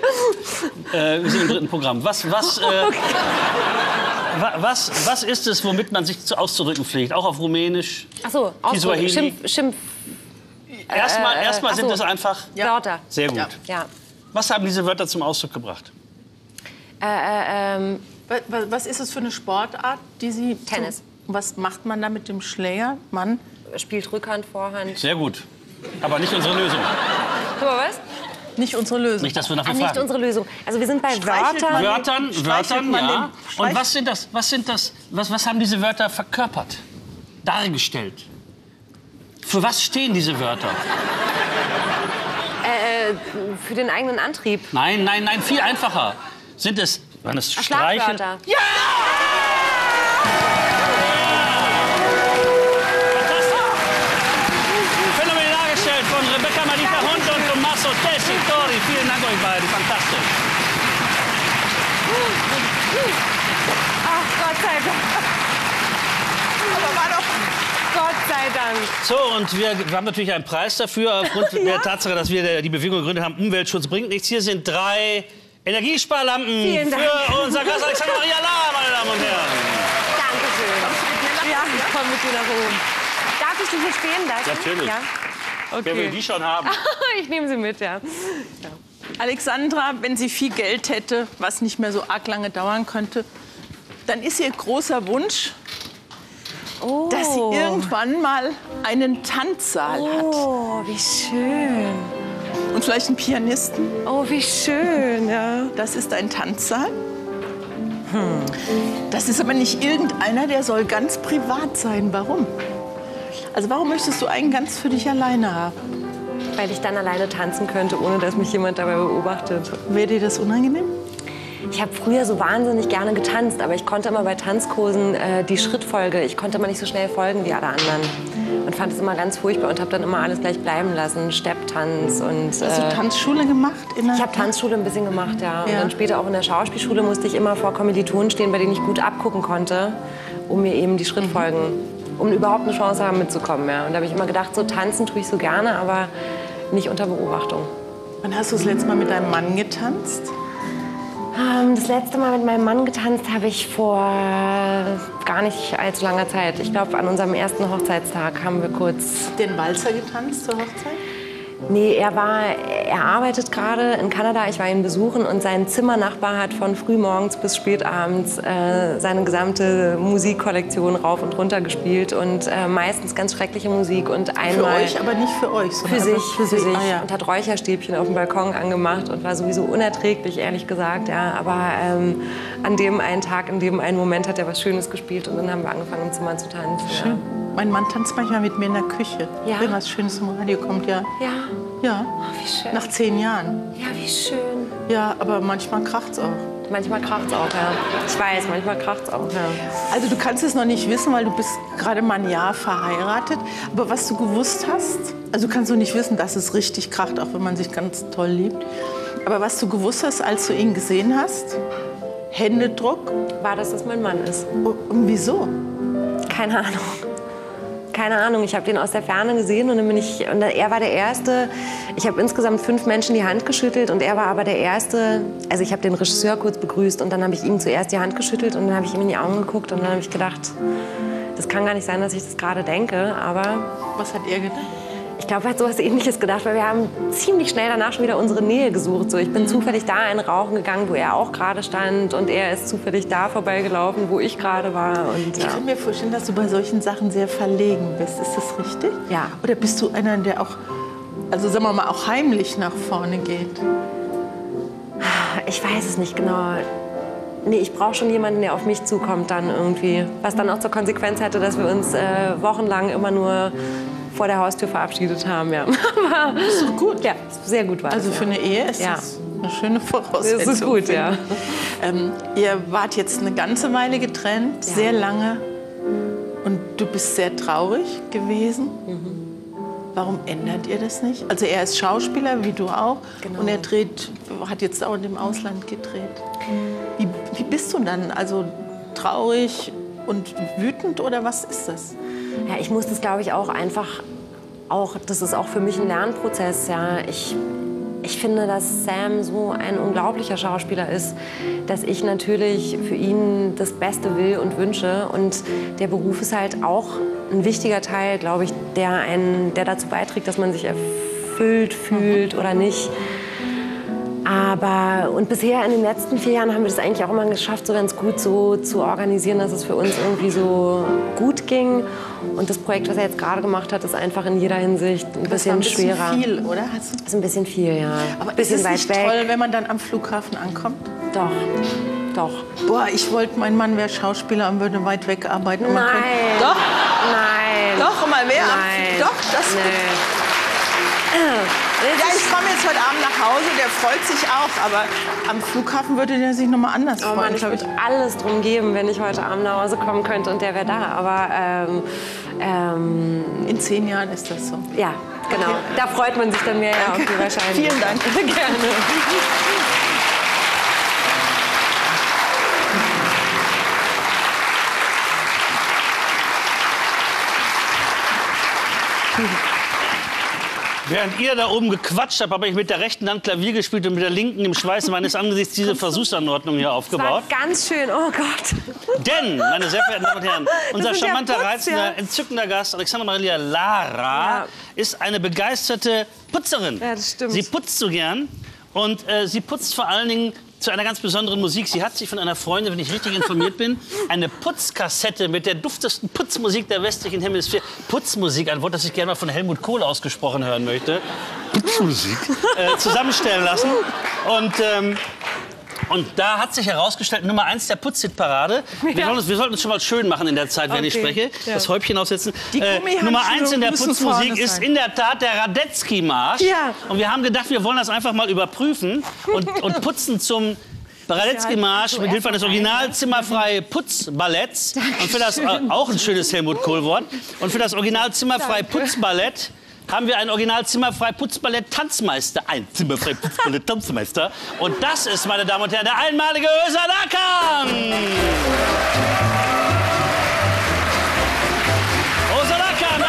Wir sind im 3. Programm. Was ist es, womit man sich auszudrücken pflegt? Auch auf Rumänisch? Ach so, Kiswahili. Schimpf. Erstmal sind es einfach Wörter. Sehr gut. Ja. Was haben diese Wörter zum Ausdruck gebracht? Was ist es für eine Sportart, die Sie... Tennis. Was macht man da mit dem Schläger? Man spielt Rückhand, Vorhand. Sehr gut. Aber nicht unsere Lösung. Aber was? Nicht unsere Lösung. Nicht, dass wir nachher fragen. Nicht unsere Lösung. Also wir sind bei Wörtern, ja. Und was sind das? Was haben diese Wörter verkörpert? Dargestellt. Für was stehen diese Wörter? Für den eigenen Antrieb. Nein, viel einfacher. Waren es Streicheln? Ja! Vielen Dank euch beiden, fantastisch. Ach, Gott sei Dank. Aber war doch... Gott sei Dank. So, und wir haben natürlich einen Preis dafür, aufgrund der Tatsache, dass wir die Bewegung gegründet haben. Umweltschutz bringt nichts. Hier sind 3 Energiesparlampen für unseren Gast Alexandra Maria Lara, meine Damen und Herren. Dankeschön. Ja, ich komme mit dir nach oben. Darf ich die hier stehen lassen? Natürlich. Ja? Okay. Wer will die schon haben? Ich nehme sie mit, ja. Alexandra, wenn sie viel Geld hätte, was nicht mehr so arg lange dauern könnte, dann ist ihr großer Wunsch, oh, dass sie irgendwann mal einen Tanzsaal hat. Oh, wie schön. Und vielleicht einen Pianisten. Oh, wie schön. Ja. Das ist ein Tanzsaal. Hm. Das ist aber nicht irgendeiner, der soll ganz privat sein. Warum? Also warum möchtest du einen ganz für dich alleine haben? Weil ich dann alleine tanzen könnte, ohne dass mich jemand dabei beobachtet. Wäre dir das unangenehm? Ich habe früher so wahnsinnig gerne getanzt, aber ich konnte immer bei Tanzkursen die Schrittfolge, ich konnte immer nicht so schnell folgen wie alle anderen. Und fand es immer ganz furchtbar und habe dann immer alles gleich bleiben lassen, Stepptanz und... Hast du Tanzschule gemacht? Ich habe Tanzschule ein bisschen gemacht, ja. Und dann später auch in der Schauspielschule musste ich immer vor Kommilitonen stehen, bei denen ich gut abgucken konnte, um mir eben die Schrittfolgen, um überhaupt eine Chance haben mitzukommen. Ja. Und da habe ich immer gedacht, so tanzen tue ich so gerne, aber nicht unter Beobachtung. Wann hast du das letzte Mal mit deinem Mann getanzt? Das letzte Mal mit meinem Mann getanzt habe ich vor gar nicht allzu langer Zeit. Ich glaube, an unserem ersten Hochzeitstag haben wir kurz... Den Walzer getanzt zur Hochzeit? Nee, er arbeitet gerade in Kanada, ich war ihn besuchen und sein Zimmernachbar hat von frühmorgens bis spätabends seine gesamte Musikkollektion rauf und runter gespielt und meistens ganz schreckliche Musik und einmal... Für euch, aber nicht für euch? Sondern für sich. Ah, ja. Und hat Räucherstäbchen auf dem Balkon angemacht und war sowieso unerträglich, ehrlich gesagt, ja, aber an dem einen Tag, in dem einen Moment hat er was Schönes gespielt und dann haben wir angefangen im Zimmer zu tanzen. Schön. Ja. Mein Mann tanzt manchmal mit mir in der Küche, ja, wenn was Schönes im Radio kommt, ja. Ja. Ja. Oh, wie schön. Nach 10 Jahren. Ja, wie schön. Ja, aber manchmal kracht's auch. Manchmal kracht's auch, ja. Ich weiß, manchmal kracht's auch, ja. Also du kannst es noch nicht wissen, weil du bist gerade mal ein Jahr verheiratet. Aber was du gewusst hast, also kannst du nicht wissen, dass es richtig kracht, auch wenn man sich ganz toll liebt. Aber was du gewusst hast, als du ihn gesehen hast, Händedruck. War das, dass mein Mann ist. Und wieso? Keine Ahnung. Keine Ahnung, ich habe den aus der Ferne gesehen und, dann bin ich, und er war der Erste. Ich habe insgesamt 5 Menschen die Hand geschüttelt und er war aber der Erste. Also ich habe den Regisseur kurz begrüßt und dann habe ich ihm zuerst die Hand geschüttelt und dann habe ich ihm in die Augen geguckt und dann habe ich gedacht, das kann gar nicht sein, dass ich das gerade denke, aber... Was hat er gedacht? Ich glaube, er hat so was Ähnliches gedacht, weil wir haben ziemlich schnell danach schon wieder unsere Nähe gesucht. So, ich bin zufällig da einen rauchen gegangen, wo er auch gerade stand und er ist zufällig da vorbeigelaufen, wo ich gerade war. Und, ja. Ich kann mir vorstellen, dass du bei solchen Sachen sehr verlegen bist. Ist das richtig? Ja. Oder bist du einer, der auch, also sagen wir mal, auch heimlich nach vorne geht? Ich weiß es nicht genau. Nee, ich brauche schon jemanden, der auf mich zukommt dann irgendwie. Was dann auch zur Konsequenz hatte, dass wir uns wochenlang immer nur vor der Haustür verabschiedet haben, ja. Das ist doch gut. Ja, sehr gut war. Also für eine Ehe ist das eine schöne Voraussetzung. Das ist gut, ja. Ihr wart jetzt eine ganze Weile getrennt, sehr lange. Und du bist sehr traurig gewesen. Mhm. Warum ändert ihr das nicht? Also er ist Schauspieler, wie du auch. Genau. Und er hat jetzt auch im Ausland gedreht. Wie bist du dann? Also traurig und wütend oder was ist das? Ja, ich muss das, glaube ich, auch einfach, das ist auch für mich ein Lernprozess, ja. Ich finde, dass Sam so ein unglaublicher Schauspieler ist, dass ich natürlich für ihn das Beste will und wünsche. Und der Beruf ist halt auch ein wichtiger Teil, glaube ich, der dazu beiträgt, dass man sich erfüllt fühlt oder nicht. Aber, und bisher in den letzten 4 Jahren haben wir das eigentlich auch immer geschafft, so ganz gut so zu organisieren, dass es für uns irgendwie so gut ging. Und das Projekt, was er jetzt gerade gemacht hat, ist einfach in jeder Hinsicht ein bisschen schwerer. Das ist ein bisschen viel, oder? Das ist ein bisschen viel, ja. Aber ist es nicht toll, wenn man dann am Flughafen ankommt? Doch, doch. Boah, ich wollte, mein Mann wäre Schauspieler und würde weit weg arbeiten. Nein. Doch? Nein. Doch, mal mehr. Nein. Doch, das ja, ich komme jetzt heute Abend nach Hause, der freut sich auch, aber am Flughafen würde der sich noch mal anders freuen. Mann, ich würde alles drum geben, wenn ich heute Abend nach Hause kommen könnte und der wäre da, aber in 10 Jahren ist das so. Ja, genau. Okay. Da freut man sich dann mehr auf die Wahrscheinlichkeit. Vielen Dank. Gerne. Während ihr da oben gequatscht habt, habe ich mit der rechten Hand Klavier gespielt und mit der linken im Schweiß meines Angesichts diese Versuchsanordnung hier aufgebaut. Das war ganz schön, oh Gott. Denn, meine sehr verehrten Damen und Herren, unser charmanter, reizender, entzückender Gast Alexandra Maria Lara ist eine begeisterte Putzerin. Ja, das stimmt. Sie putzt so gern und sie putzt vor allen Dingen zu einer ganz besonderen Musik. Sie hat sich von einer Freundin, wenn ich richtig informiert bin, eine Putzkassette mit der duftesten Putzmusik der westlichen Hemisphäre. Putzmusik, ein Wort, das ich gerne mal von Helmut Kohl ausgesprochen hören möchte. Putzmusik. Zusammenstellen lassen. Und da hat sich herausgestellt, Nummer 1 der Putzhitparade. Ja. Wir sollten uns schon mal schön machen in der Zeit, wenn ich spreche. Ja. Das Häubchen aufsetzen. Nummer 1 in der Putzmusik ist in der Tat der Radetzky-Marsch. Ja. Und wir haben gedacht, wir wollen das einfach mal überprüfen und putzen zum Radetzky-Marsch mit Hilfe eines original zimmerfrei Putzballetts. Und für das, auch ein schönes Helmut Kohl-Wort. Und für das original zimmerfrei Putzballett haben wir ein original zimmerfrei Putzballett Tanzmeister. Ein zimmerfrei Putzballett Tanzmeister. Und das ist, meine Damen und Herren, der einmalige Özalakam! Özalakam,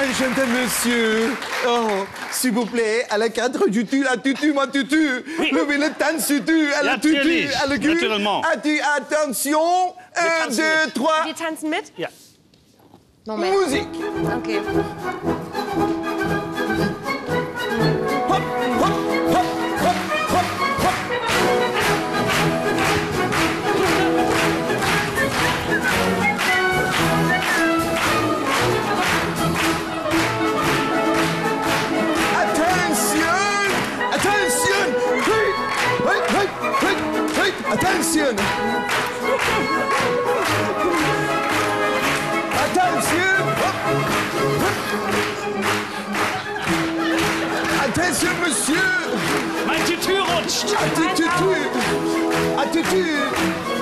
Enchanté, monsieur. Oh, s'il vous plaît, à la cadre du tutu, la tutu, ma tutu. Oui. Le billet tanz tutu, à la tutu, à la tutu. Naturellement. Attention, 1, 2, 3. Wir tanzen mit? Ja. Moment. Musik. Okay. Hopp, hopp, hopp, hopp, hopp, hopp. Attention! Attention! Attention, monsieur! Mein Tütü rutscht! Attitütü! Attitütü!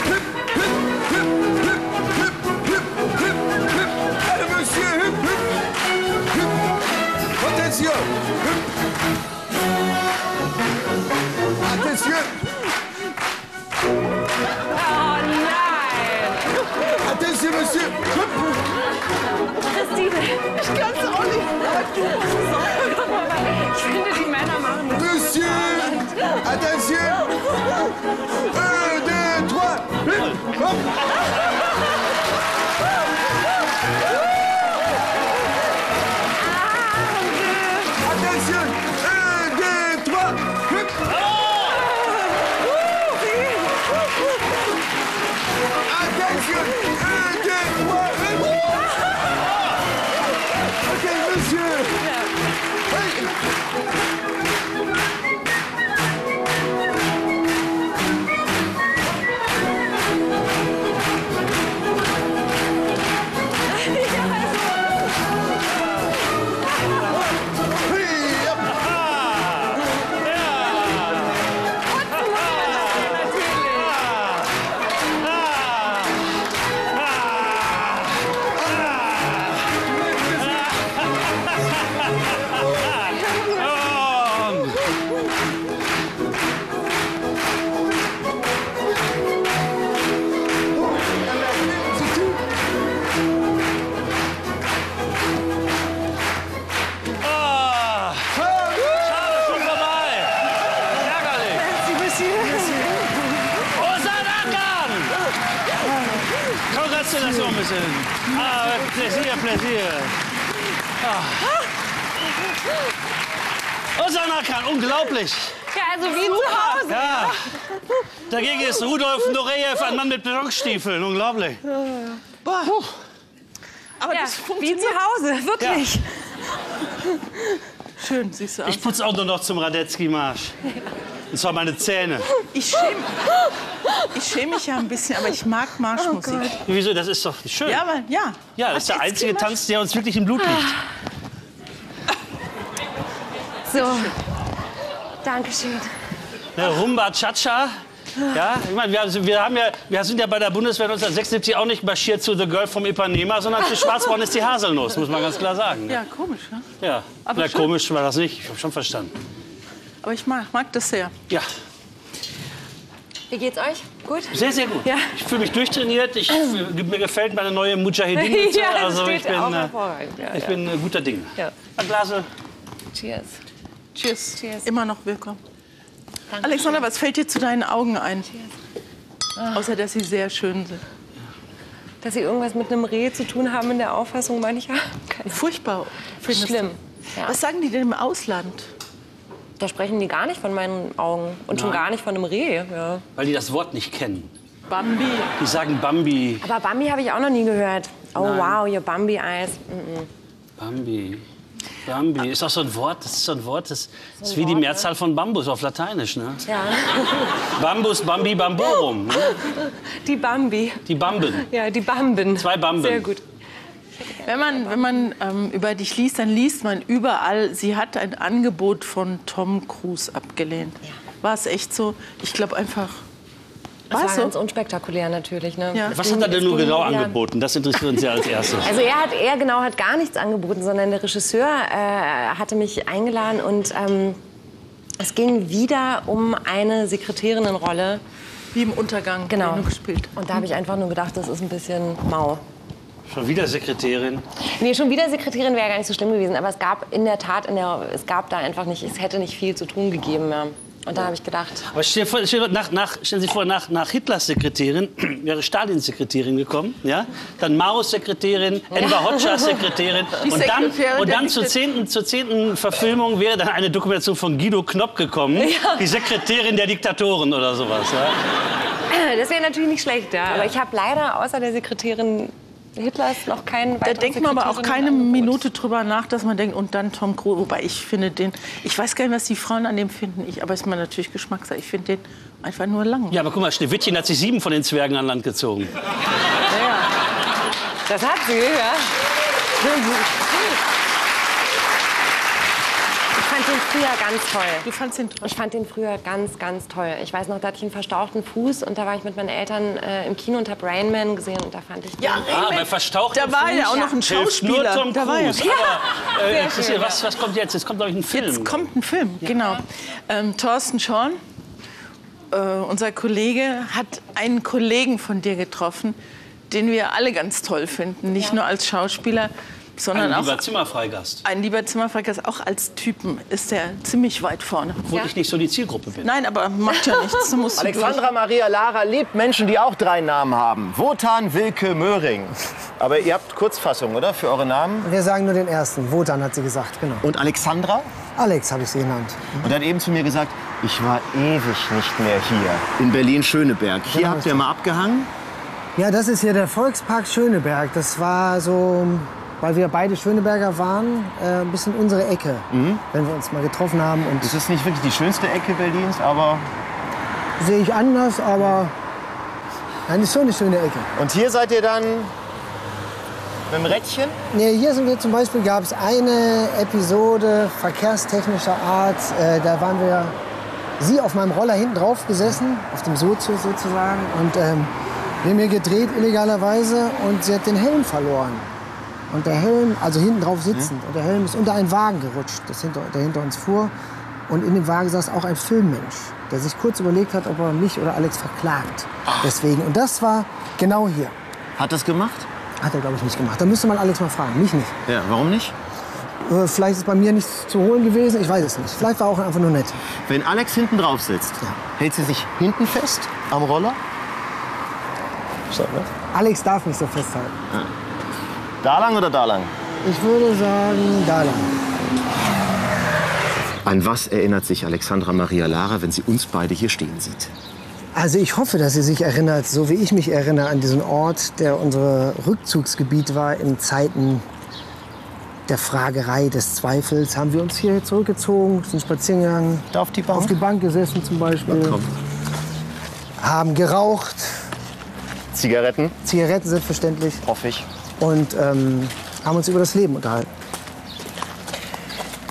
Hüp, hüp, hüp, hüp, hüp, hüp, hüp, hüp! Allez, monsieur! Hüp, hüp! Hüp! Attention! Hüp! Attention! Monsieur, Monsieur. Christine, ich kann es auch nicht sagen. Ich finde, die Männer machen das. Monsieur, attention. 1, 2, 3. Hüp, hopp. Attention. 1, 2, 3. Hüp. Attention. Unglaublich. Ja, also wie zu Hause. Ja. Dagegen ist Rudolf Nureyev ein Mann mit Betonstiefeln. Unglaublich. Boah. Aber ja, das funktioniert. Wie zu Hause, wirklich. Ja. Schön, siehst du aus. Ich putze auch nur noch zum Radetzky-Marsch. Das war meine Zähne. Ich schäme mich ja ein bisschen, aber ich mag Marschmusik. Oh Gott. Wieso? Das ist doch schön. Ja, aber, ja. Ja, das ist der einzige Tanz, der uns wirklich im Blut liegt. So. Dankeschön. Ne, Rumba, Cha-Cha. Ja, ich meine, wir sind ja bei der Bundeswehr 1976 auch nicht marschiert zu The Girl from Ipanema, sondern zu Schwarzbraun ist die Haselnuss, muss man ganz klar sagen. Ne? Ja, komisch, ne? Ja, aber na, komisch war das nicht, ich habe schon verstanden. Aber ich mag das sehr. Ja. Wie geht's euch? Gut? Sehr, sehr gut. Ja. Ich fühle mich durchtrainiert, mir gefällt meine neue Mujahedin. Ja, also ich bin guter Ding. Ja. Ein Glas. Cheers. Cheers. Cheers. Immer noch willkommen. Dankeschön. Alexandra, was fällt dir zu deinen Augen ein? Cheers. Außer, dass sie sehr schön sind. dass sie irgendwas mit einem Reh zu tun haben in der Auffassung mancher? Furchtbar. Schlimm. Ja. Was sagen die denn im Ausland? Da sprechen die gar nicht von meinen Augen. Und schon gar nicht von einem Reh. Ja. Weil die das Wort nicht kennen. Bambi. Die sagen Bambi. Aber Bambi habe ich auch noch nie gehört. Oh wow, ihr Bambi-Eis. Bambi. Bambi ist auch so ein Wort, das ist so ein Wort, das ist wie die Mehrzahl von Bambus auf Lateinisch, ne? Ja. Bambus, Bambi, Bamborum. Ne? Die Bambi. Die Bamben. Ja, die Bamben. Zwei Bamben. Sehr gut. Wenn man über dich liest, dann liest man überall, sie hat ein Angebot von Tom Cruise abgelehnt. Ja. War es echt so? Ich glaube einfach... Das war ganz unspektakulär natürlich. Ne? Ja. Was hat er denn nur genau angeboten? Das interessiert uns ja als Erstes. Also er hat gar nichts angeboten, sondern der Regisseur hatte mich eingeladen. Und es ging wieder um eine Sekretärinnenrolle. Wie im Untergang, genau. Den du gespielt. Und da habe ich einfach nur gedacht, das ist ein bisschen mau. Schon wieder Sekretärin? Nee, schon wieder Sekretärin wäre gar nicht so schlimm gewesen. Aber es gab in der Tat, es gab da einfach nicht, es hätte nicht viel zu tun gegeben. Ja. Und da habe ich gedacht... Aber stellen Sie sich vor, nach Hitlers Sekretärin wäre Stalins Sekretärin gekommen, ja? Dann Maos Sekretärin, Enver Hoxhas Sekretärin. Und dann zur zehnten Verfilmung wäre dann eine Dokumentation von Guido Knopp gekommen. Ja. Die Sekretärin der Diktatoren oder sowas. Ja? Das wäre natürlich nicht schlecht, ja. Aber ich habe leider außer der Sekretärin... Hitler ist noch kein... Da denkt man aber auch keine Minute drüber nach, dass man denkt, und dann Tom Cruise. Wobei ich finde den... Ich weiß gar nicht, was die Frauen an dem finden. Aber ist mir natürlich Geschmackssache. Ich finde den einfach nur lang. Ja, aber guck mal, Schneewittchen hat sich 7 von den Zwergen an Land gezogen. Ja, das hat sie, ja. Ich fand den früher ganz toll. Du fandst den toll? Ich fand den früher ganz, ganz toll. Ich weiß noch, da hatte ich einen verstauchten Fuß und da war ich mit meinen Eltern im Kino und habe Rain Man gesehen und da fand ich... Ja, bei verstauchten Fuß. Da war ja auch noch ein Schauspieler. Nur Tom Cruise. Ja. Aber, was kommt jetzt? Jetzt kommt, glaube ich, ein Film. Jetzt kommt ein Film, genau. Thorsten Schorn, unser Kollege, hat einen Kollegen von dir getroffen, den wir alle ganz toll finden. Nicht nur als Schauspieler, sondern ein lieber Zimmerfreigast. Ein lieber Zimmerfreigast, auch als Typen ist der ziemlich weit vorne. Obwohl ich nicht so die Zielgruppe bin. Nein, aber macht ja nichts. Alexandra Maria Lara liebt Menschen, die auch 3 Namen haben. Wotan Wilke Möhring. Aber ihr habt Kurzfassung, oder, für eure Namen? Wir sagen nur den ersten. Wotan hat sie gesagt, genau. Und Alexandra? Alex habe ich sie genannt. Und hat eben zu mir gesagt, ich war ewig nicht mehr hier. In Berlin-Schöneberg. Hier habt ihr mal abgehangen? Ja, das ist hier der Volkspark Schöneberg. Das war so... Weil wir beide Schöneberger waren, ein bisschen unsere Ecke, wenn wir uns mal getroffen haben. Und das ist nicht wirklich die schönste Ecke Berlins, aber... Sehe ich anders, aber... Nein, ist schon eine schöne Ecke. Und hier seid ihr dann mit dem Rädchen? Nee, hier sind wir zum Beispiel, gab es eine Episode verkehrstechnischer Art. Da waren wir, sie auf meinem Roller hinten drauf gesessen, auf dem Sozo sozusagen. Und wir haben hier gedreht illegalerweise und sie hat den Helm verloren. Und der Helm, also hinten drauf sitzend, und der Helm ist unter einen Wagen gerutscht, der hinter uns fuhr. Und in dem Wagen saß auch ein Filmmensch, der sich kurz überlegt hat, ob er mich oder Alex verklagt. Deswegen. Und das war genau hier. Hat das gemacht? Hat er, glaube ich, nicht gemacht. Da müsste man Alex mal fragen, mich nicht. Ja, warum nicht? Vielleicht ist bei mir nichts zu holen gewesen, ich weiß es nicht. Vielleicht war er auch einfach nur nett. Wenn Alex hinten drauf sitzt, hält sie sich hinten fest am Roller? Alex darf nicht so festhalten. Ja. Da lang oder da lang? Ich würde sagen, da lang. An was erinnert sich Alexandra Maria Lara, wenn sie uns beide hier stehen sieht? Also ich hoffe, dass sie sich erinnert, so wie ich mich erinnere, an diesen Ort, der unser Rückzugsgebiet war in Zeiten der Fragerei, des Zweifels. Haben wir uns hier zurückgezogen, sind spazieren gegangen, auf die Bank gesessen zum Beispiel, haben geraucht. Zigaretten? Zigaretten selbstverständlich. Hoffe ich. Und haben uns über das Leben unterhalten.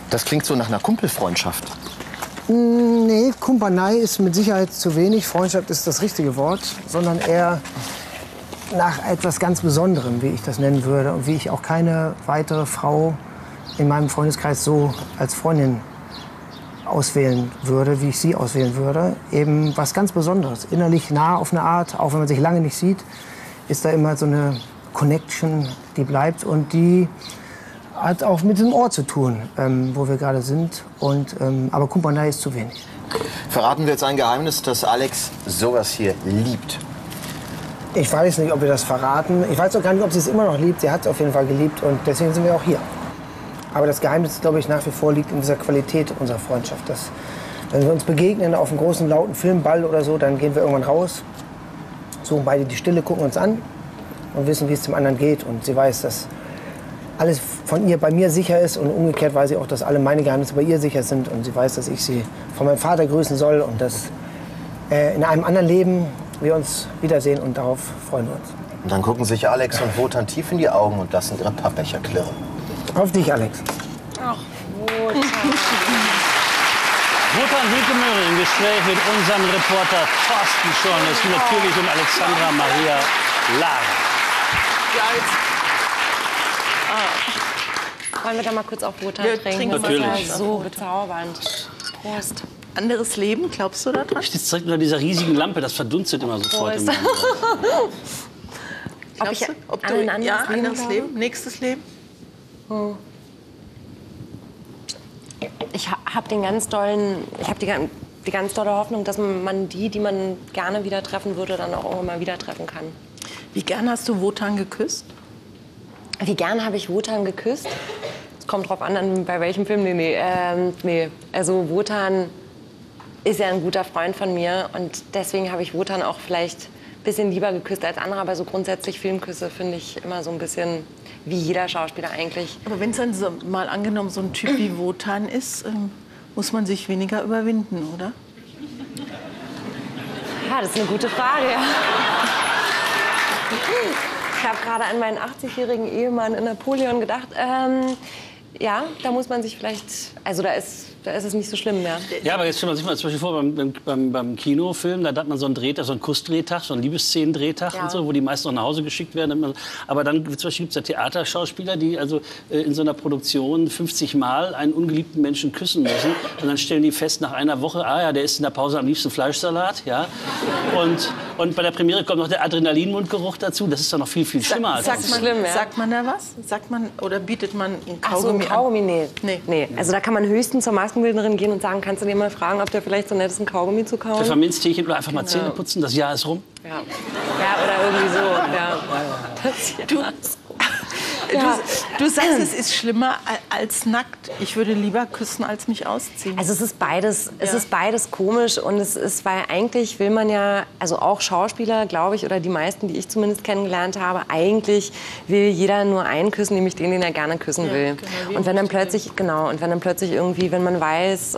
Das klingt so nach einer Kumpelfreundschaft. Nee, Kumpanei ist mit Sicherheit zu wenig. Freundschaft ist das richtige Wort. Sondern eher nach etwas ganz Besonderem, wie ich das nennen würde. Und wie ich auch keine weitere Frau in meinem Freundeskreis so als Freundin auswählen würde, wie ich sie auswählen würde. Eben was ganz Besonderes. Innerlich nah auf eine Art, auch wenn man sich lange nicht sieht, ist da immer so eine... Connection, die bleibt und die hat auch mit dem Ort zu tun, wo wir gerade sind. Und, aber Kumpanei ist zu wenig. Verraten wir jetzt ein Geheimnis, dass Alex sowas hier liebt. Ich weiß nicht, ob wir das verraten. Ich weiß auch gar nicht, ob sie es immer noch liebt. Sie hat es auf jeden Fall geliebt und deswegen sind wir auch hier. Aber das Geheimnis, glaube ich, nach wie vor liegt in dieser Qualität unserer Freundschaft. Dass, wenn wir uns begegnen auf einem großen, lauten Filmball oder so, dann gehen wir irgendwann raus, suchen beide die Stille, gucken uns an und wissen, wie es dem anderen geht. Und sie weiß, dass alles von ihr bei mir sicher ist und umgekehrt weiß sie auch, dass alle meine Geheimnisse bei ihr sicher sind. Und sie weiß, dass ich sie von meinem Vater grüßen soll und dass in einem anderen Leben wir uns wiedersehen und darauf freuen wir uns. Und dann gucken sich Alex und Wotan tief in die Augen und lassen ihre Pappbecher klirren. Auf dich, Alex. Ach, Wotan. Wotan Wilke Möhring im Gespräch mit unserem Reporter Thorsten Schorn. Es geht natürlich um Alexandra Maria Lara. Oh. Wollen wir da mal kurz auf Wotan trinken? Natürlich. So bezaubernd. Prost. Anderes Leben, glaubst du da dran? Ich sitze direkt unter dieser riesigen Lampe, das verdunstet immer sofort. Im Ob du ein anderes Leben? Nächstes Leben? Hm. Ich habe die ganz dolle Hoffnung, dass man die man gerne wieder treffen würde, dann auch irgendwann mal wieder treffen kann. Wie gern hast du Wotan geküsst? Wie gern habe ich Wotan geküsst? Es kommt drauf an, bei welchem Film. Nee. Also Wotan ist ja ein guter Freund von mir und deswegen habe ich Wotan auch vielleicht ein bisschen lieber geküsst als andere, aber so grundsätzlich Filmküsse finde ich immer so ein bisschen wie jeder Schauspieler eigentlich. Aber wenn es dann so, mal angenommen so ein Typ wie Wotan ist, muss man sich weniger überwinden, oder? Ja, das ist eine gute Frage, ja. Ich habe gerade an meinen 80-jährigen Ehemann in Napoleon gedacht. Ja, da muss man sich vielleicht, also da ist es nicht so schlimm mehr. Ja, aber jetzt stellen wir uns mal zum Beispiel vor, beim Kinofilm, da hat man so einen Drehtag, so einen Kussdrehtag, so einen Liebesszenendrehtag und so, wo die meisten noch nach Hause geschickt werden. Aber dann gibt es ja Theaterschauspieler, die also in so einer Produktion 50 Mal einen ungeliebten Menschen küssen müssen. Und dann stellen die fest nach einer Woche, der ist in der Pause am liebsten Fleischsalat, ja. Und bei der Premiere kommt noch der Adrenalin-Mundgeruch dazu. Das ist doch noch viel, viel schlimmer als das. Sagt man da was? Sagt man, oder bietet man in Kaugummi? Kaugummi, nee. Also da kann man höchstens zur Maskenbildnerin gehen und sagen, kannst du dir mal fragen, ob der vielleicht so nett ist, einen Kaugummi zu kauen? Pfefferminzteechen oder einfach mal Zähne putzen, das Jahr ist rum. Ja, oder irgendwie so. Ja. Du sagst, es ist schlimmer als nackt. Ich würde lieber küssen, als mich ausziehen. Also es ist beides komisch und es ist, weil eigentlich will man ja, also auch Schauspieler, glaube ich, oder die meisten, die ich zumindest kennengelernt habe, eigentlich will jeder nur einen küssen, nämlich den er gerne küssen will. Genau, und wenn dann plötzlich irgendwie, wenn man weiß,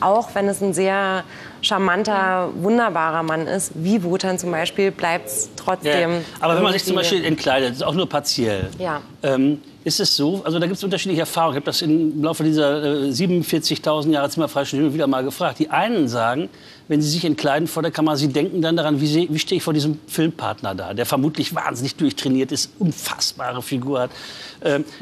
auch wenn es ein sehr charmanter, wunderbarer Mann ist, wie Wotan zum Beispiel, bleibt es trotzdem. Ja. Aber wenn man sich zum Beispiel entkleidet, das ist auch nur partiell. Ja. Ist es so, also da gibt es unterschiedliche Erfahrungen. Ich habe das im Laufe dieser 47.000 Jahre Zimmerfreistunde wieder mal gefragt. Die einen sagen, wenn sie sich entkleiden vor der Kamera, sie denken dann daran, wie stehe ich vor diesem Filmpartner da, der vermutlich wahnsinnig durchtrainiert ist, unfassbare Figur hat.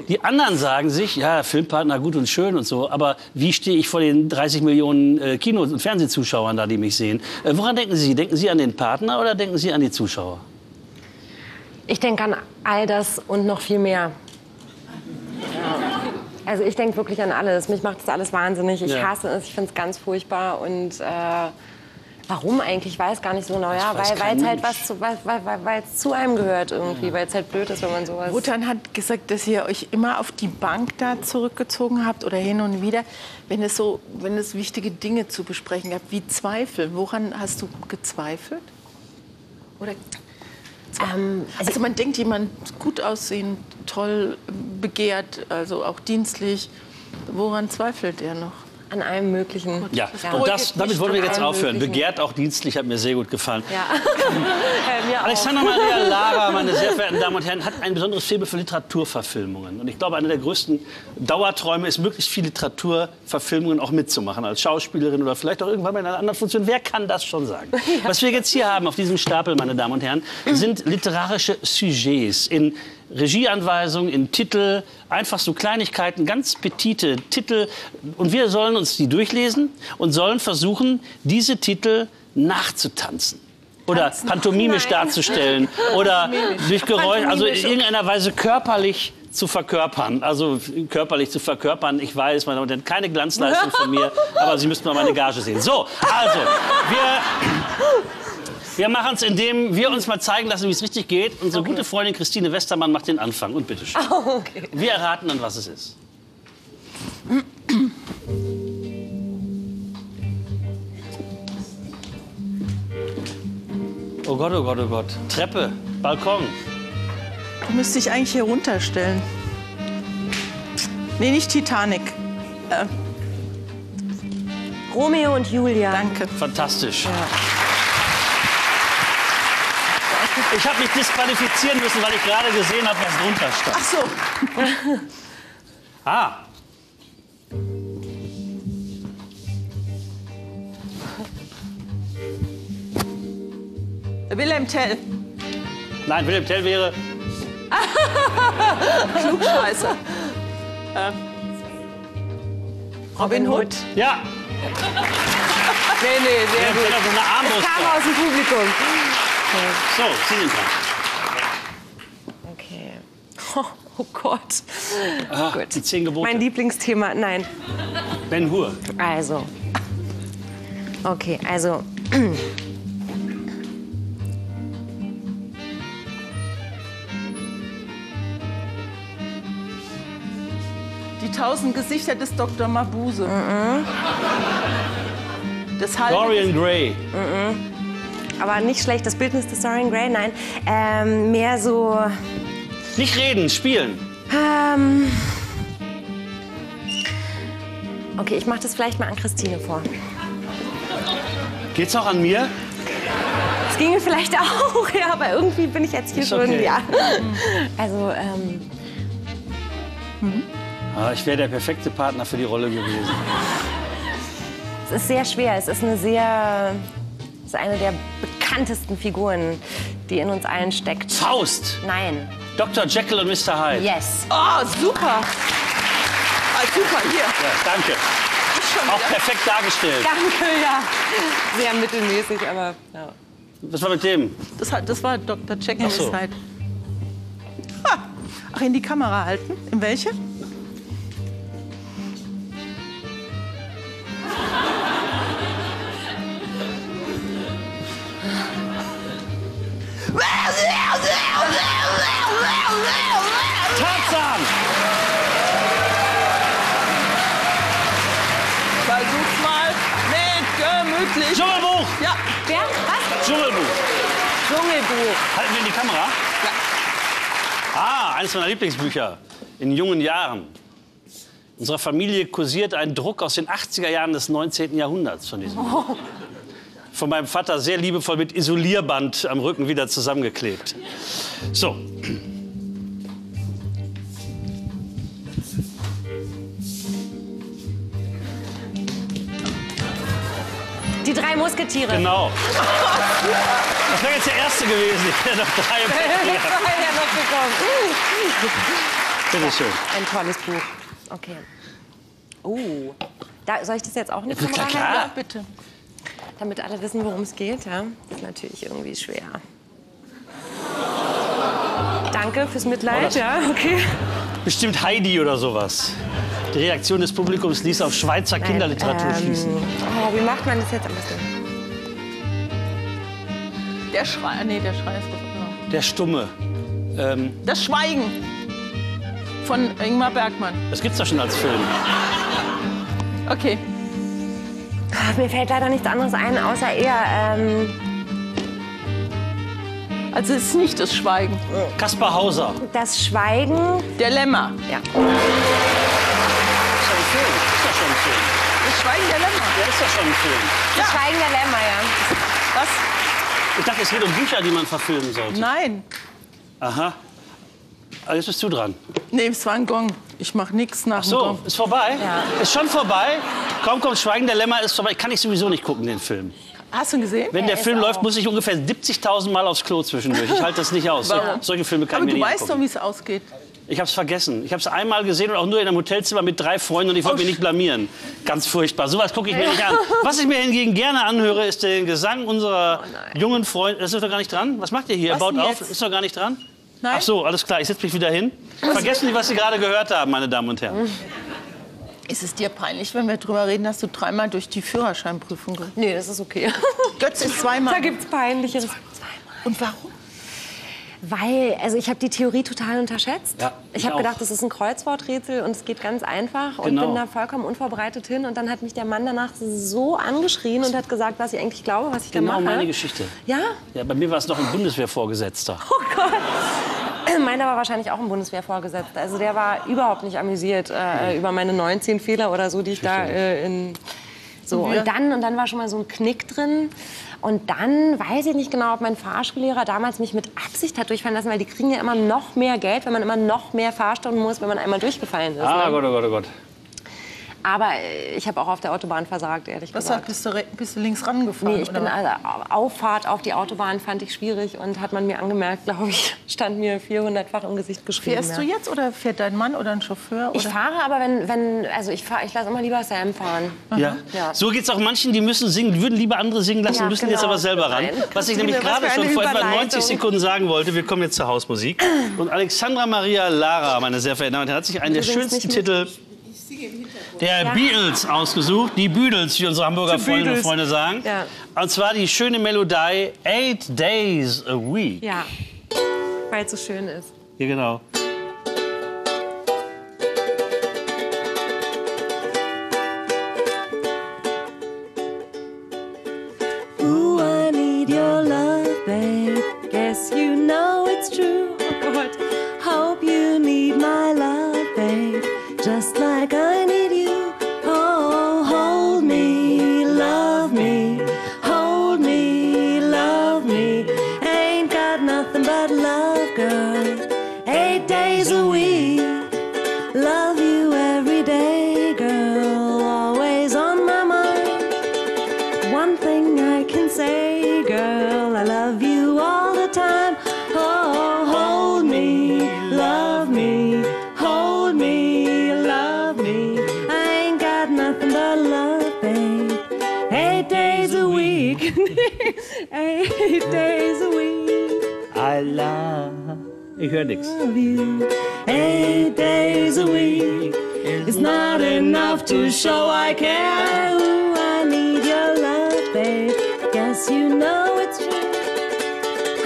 Die anderen sagen sich, ja, Filmpartner gut und schön und so, aber wie stehe ich vor den 30 Millionen Kino- und Fernsehzuschauern da, die mich sehen? Woran denken Sie? Denken Sie an den Partner oder denken Sie an die Zuschauer? Ich denke an all das und noch viel mehr. Ja. Also ich denke wirklich an alles. Mich macht das alles wahnsinnig. Ich hasse es, ich finde es ganz furchtbar. Und warum eigentlich? Ich weiß gar nicht so genau. Ja, weil es halt zu einem gehört irgendwie, weil es halt blöd ist, wenn man sowas... Wotan hat gesagt, dass ihr euch immer auf die Bank da zurückgezogen habt oder hin und wieder, wenn es wichtige Dinge zu besprechen gab, wie Zweifel. Woran hast du gezweifelt? Oder... Also man denkt, jemand gut aussehend, toll, begehrt, also auch dienstlich. Woran zweifelt er noch? An allem Möglichen. Ja, und damit wollen wir jetzt aufhören. Möglichen. Begehrt, auch dienstlich, hat mir sehr gut gefallen. Ja. Alexandra Maria Lara, meine sehr verehrten Damen und Herren, hat ein besonderes Faible für Literaturverfilmungen. Und ich glaube, einer der größten Dauerträume ist, möglichst viel Literaturverfilmungen auch mitzumachen. Als Schauspielerin oder vielleicht auch irgendwann mal in einer anderen Funktion. Wer kann das schon sagen? Ja. Was wir jetzt hier haben auf diesem Stapel, meine Damen und Herren, sind literarische Sujets in Regieanweisungen, in Titel, einfach so Kleinigkeiten, ganz petite Titel. Und wir sollen uns die durchlesen und sollen versuchen, diese Titel nachzutanzen. Oder pantomimisch darzustellen oder durch Geräusche, also in irgendeiner Weise körperlich zu verkörpern. Ich weiß, meine Damen und Herren, keine Glanzleistung von mir, aber Sie müssten mal meine Gage sehen. So, also, wir... Wir machen es, indem wir uns mal zeigen lassen, wie es richtig geht. Unsere gute Freundin Christine Westermann macht den Anfang. Und bitteschön. Oh, okay. Wir erraten dann, was es ist. Oh Gott, oh Gott, oh Gott. Treppe, Balkon. Du müsstest dich eigentlich hier runterstellen. Nee, nicht Titanic. Romeo und Julia. Danke. Fantastisch. Ja. Ich habe mich disqualifizieren müssen, weil ich gerade gesehen habe, was drunter stand. Ach so. Ah. Wilhelm Tell. Nein, Wilhelm Tell wäre... Klugscheiße. Robin Hood. Ja. Nee, sehr gut. So eine Armbrust kam aus dem Publikum. Okay. So, zieh den Plan. Okay. Oh Gott. Ach, gut. Die 10 Gebote. Mein Lieblingsthema, nein. Ben Hur. Also. Okay, also. Die 1000 Gesichter des Dr. Mabuse. Dorian Gray. Aber nicht schlecht, das Bildnis des Dorian Gray, nein. Mehr so... Nicht reden, spielen. Okay, ich mach das vielleicht mal an Christine vor. Geht's auch an mir? Es ginge vielleicht auch, ja, aber irgendwie bin ich jetzt hier schon... Okay. Ja. Also, ich wäre der perfekte Partner für die Rolle gewesen. Es ist sehr schwer. Es ist eine der bekanntesten Figuren, die in uns allen steckt. Faust! Nein. Dr. Jekyll und Mr. Hyde. Yes. Oh, super! Oh, super, hier. Ja, danke. Auch perfekt dargestellt. Danke, ja. Sehr mittelmäßig, aber... Ja. Was war mit dem? Das war Dr. Jekyll und Mr. Hyde. Ach, in die Kamera halten? In welche? Tarzan! Versuch's mal mit gemütlich. Dschungelbuch! Ja. Wer? Was? Dschungelbuch. Dschungelbuch. Halten wir in die Kamera? Ja. Ah, eines meiner Lieblingsbücher in jungen Jahren. Unserer Familie kursiert ein Druck aus den 80er Jahren des 19. Jahrhunderts von diesem Buch. Von meinem Vater sehr liebevoll mit Isolierband am Rücken wieder zusammengeklebt. So. Die 3 Musketiere. Genau. Das wäre jetzt der erste gewesen. Ich hätte noch 3 bekommen. Bitte schön. Ein tolles Buch. Okay. Oh. Da, soll ich das jetzt auch nicht machen? Ja, bitte. Damit alle wissen, worum es geht, ja? Das ist natürlich irgendwie schwer. Danke fürs Mitleid, ja, okay. Bestimmt Heidi oder sowas. Die Reaktion des Publikums ließ auf Schweizer Kinderliteratur schließen. Oh, wie macht man das jetzt am besten? Der Schrei, nee, der Schrei ist doch der Stumme. Das Schweigen von Ingmar Bergmann. Das gibt's doch schon als Film. Okay. Mir fällt leider nichts anderes ein, außer eher, Also es ist nicht das Schweigen. Kaspar Hauser. Das Schweigen... Der Lämmer. Ja. Das ist doch ein Film. Das Schweigen der Lämmer. Ja, ist doch schon ein Film. Das Schweigen der Lämmer, ja. Was? Ich dachte, es geht um Bücher, die man verfilmen sollte. Nein. Aha. Also jetzt bist du dran. Nee, es war ein Gong. Ich mach nichts nach dem Gong. Ist vorbei? Ja. Ist schon vorbei? Komm, Schweigen der Lämmer ist vorbei. Kann ich sowieso nicht gucken, den Film. Hast du ihn gesehen? Wenn der Film läuft, muss ich ungefähr 70.000 Mal aufs Klo zwischendurch. Ich halte das nicht aus. Solche Filme kann ich mir nicht angucken. Aber du weißt doch, wie es ausgeht. Ich hab's vergessen. Ich hab's einmal gesehen und auch nur in einem Hotelzimmer mit 3 Freunden und ich wollte mich nicht blamieren. Ganz furchtbar. Sowas gucke ich mir nicht an. Was ich mir hingegen gerne anhöre, ist den Gesang unserer jungen Freunde. Das ist doch gar nicht dran. Was macht ihr hier? Baut auf. Ist doch gar nicht dran. Nein? Ach so, alles klar. Ich setze mich wieder hin. Vergessen Sie, was Sie gerade gehört haben, meine Damen und Herren. Ist es dir peinlich, wenn wir drüber reden, dass du dreimal durch die Führerscheinprüfung gehst? Nee, das ist okay. Götz ist zweimal. Da gibt's Peinliches. Zweimal. Und warum? Weil, also ich habe die Theorie total unterschätzt. Ja, ich habe gedacht, das ist ein Kreuzworträtsel und es geht ganz einfach. Genau. Und bin da vollkommen unvorbereitet hin. Und dann hat mich der Mann danach so angeschrien und hat gesagt, was ich eigentlich glaube, was ich da mache. Genau meine Geschichte. Ja? Ja, bei mir war es noch ein Bundeswehrvorgesetzter. Oh Gott. Meiner war wahrscheinlich auch ein Bundeswehrvorgesetzter. Also der war überhaupt nicht amüsiert über meine 19 Fehler oder so, die ich da in... So, und dann war schon mal so ein Knick drin. Und dann weiß ich nicht genau, ob mein Fahrschullehrer damals mich mit Absicht hat durchfallen lassen, weil die kriegen ja immer noch mehr Geld, wenn man immer noch mehr Fahrstunden muss, wenn man einmal durchgefallen ist. Ah, ne? Gott, oh Gott, oh Gott. Aber ich habe auch auf der Autobahn versagt, ehrlich gesagt. Bist du links rangefahren? Nee, ich bin also, Auffahrt auf die Autobahn fand ich schwierig und hat man mir angemerkt, glaube ich, stand mir 400-fach im Gesicht geschrieben. Fährst du jetzt oder fährt dein Mann oder ein Chauffeur? Oder? Ich fahre, aber ich lasse immer lieber Sam fahren. Ja. Ja. So geht es auch manchen, die müssen singen, würden lieber andere singen lassen, ja, müssen jetzt aber selber ran. Was ich nämlich gerade schon vor etwa 90 Sekunden sagen wollte, wir kommen jetzt zur Hausmusik. Und Alexandra Maria Lara, meine sehr verehrten Damen und Herren, hat sich einen der schönsten Titel... der Beatles ausgesucht, die Büdels, wie unsere Hamburger Freundinnen und Freunde sagen. Ja. Und zwar die schöne Melodie 8 Days a Week. Ja, weil es so schön ist. Ja, genau. Ooh, I need your love, babe. Guess you know it's true. Oh Gott. Hope you need my love, babe. Just like I need you, oh, hold me, love me, hold me, love me, ain't got nothing but love, girl, 8 days a week, love you every day, girl, always on my mind, one thing I can say, girl, I love you all the time, oh, hold me, love me, hold me. Eight days a week. I love. Ich höre nix. 8 days a week. It's not enough to show I care. Ooh, I need your love, babe. Guess you know it's true.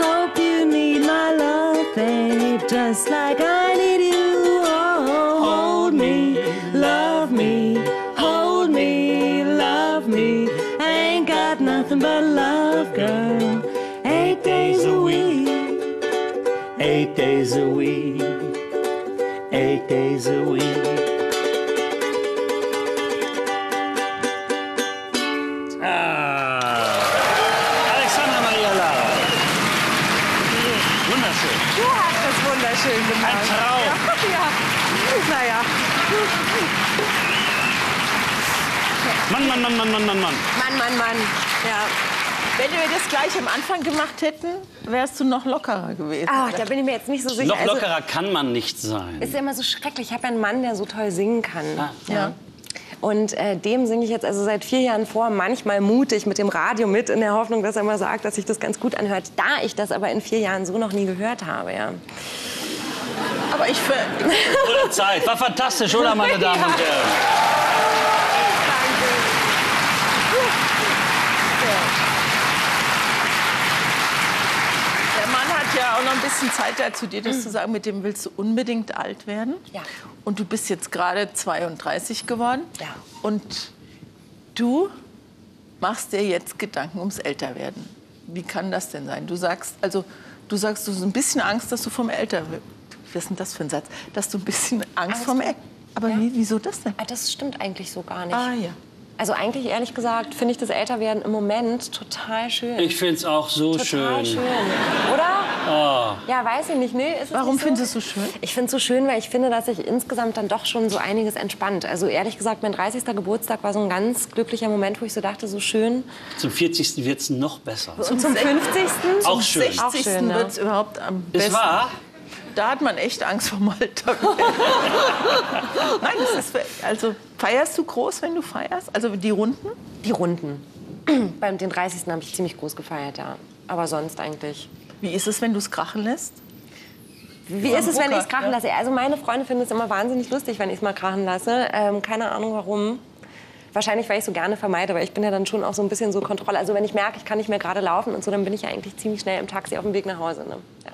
Hope you need my love, babe. Just like I need you. Oh, hold me, love me, hold me, love me. I ain't got nothing but love. Girl, 8 days a week, 8 days a week, 8 days a week. Alexandra Maria Lara. Wunderschön. Du hast das wunderschön gemacht. Ein Traum. Ja, naja. Mann, Mann, Mann, Mann, Mann, Mann, Mann. Mann, Mann, Mann, ja. Wenn wir das gleich am Anfang gemacht hätten, wärst du noch lockerer gewesen. Ach, da bin ich mir jetzt nicht so sicher. Noch lockerer also, kann man nicht sein. Ist ja immer so schrecklich. Ich habe einen Mann, der so toll singen kann. Ah, ja. Ja. Und dem singe ich jetzt also seit 4 Jahren vor, manchmal mutig mit dem Radio mit, in der Hoffnung, dass er mal sagt, dass sich das ganz gut anhört. Da ich das aber in 4 Jahren so noch nie gehört habe, ja. Aber ich... Gute Zeit. War fantastisch, oder, meine Damen und Herren? Ja, auch noch ein bisschen Zeit dazu, dir das zu sagen, mit dem willst du unbedingt alt werden. Ja. Und du bist jetzt gerade 32 geworden. Ja. Und du machst dir jetzt Gedanken ums Älterwerden. Wie kann das denn sein? Du sagst, du hast ein bisschen Angst, dass du vom Älterwerden... Was ist denn das für ein Satz? Dass du ein bisschen Angst vom Älterwerden... Aber ja. Wieso das denn? Das stimmt eigentlich so gar nicht. Ah, ja. Also eigentlich, ehrlich gesagt, finde ich das Älterwerden im Moment total schön. Ich finde es auch so total schön. Total schön, oder? Oh. Ja, weiß ich nicht. Nee, ist es Warum nicht so? Findest du es so schön? Ich finde es so schön, weil ich finde, dass sich insgesamt dann doch schon so einiges entspannt. Also ehrlich gesagt, mein 30. Geburtstag war so ein ganz glücklicher Moment, wo ich so dachte, so schön. Zum 40. wird es noch besser. Und zum 50. Auch schön. Zum 60. wird es überhaupt am besten. Das war... Da hat man echt Angst vorm Alter. Nein, das ist, also feierst du groß, wenn du feierst? Also die Runden? Die Runden. Bei den 30. habe ich ziemlich groß gefeiert, ja. Aber sonst eigentlich. Wie ist es, wenn du es krachen lässt? Wie ist es, wenn ich es krachen lasse? Also meine Freunde finden es immer wahnsinnig lustig, wenn ich es mal krachen lasse. Keine Ahnung warum. Wahrscheinlich, weil ich es so gerne vermeide, weil ich bin ja dann schon auch so ein bisschen so Kontrolle. Also wenn ich merke, ich kann nicht mehr gerade laufen und so, dann bin ich ja eigentlich ziemlich schnell im Taxi auf dem Weg nach Hause. Ne? Ja.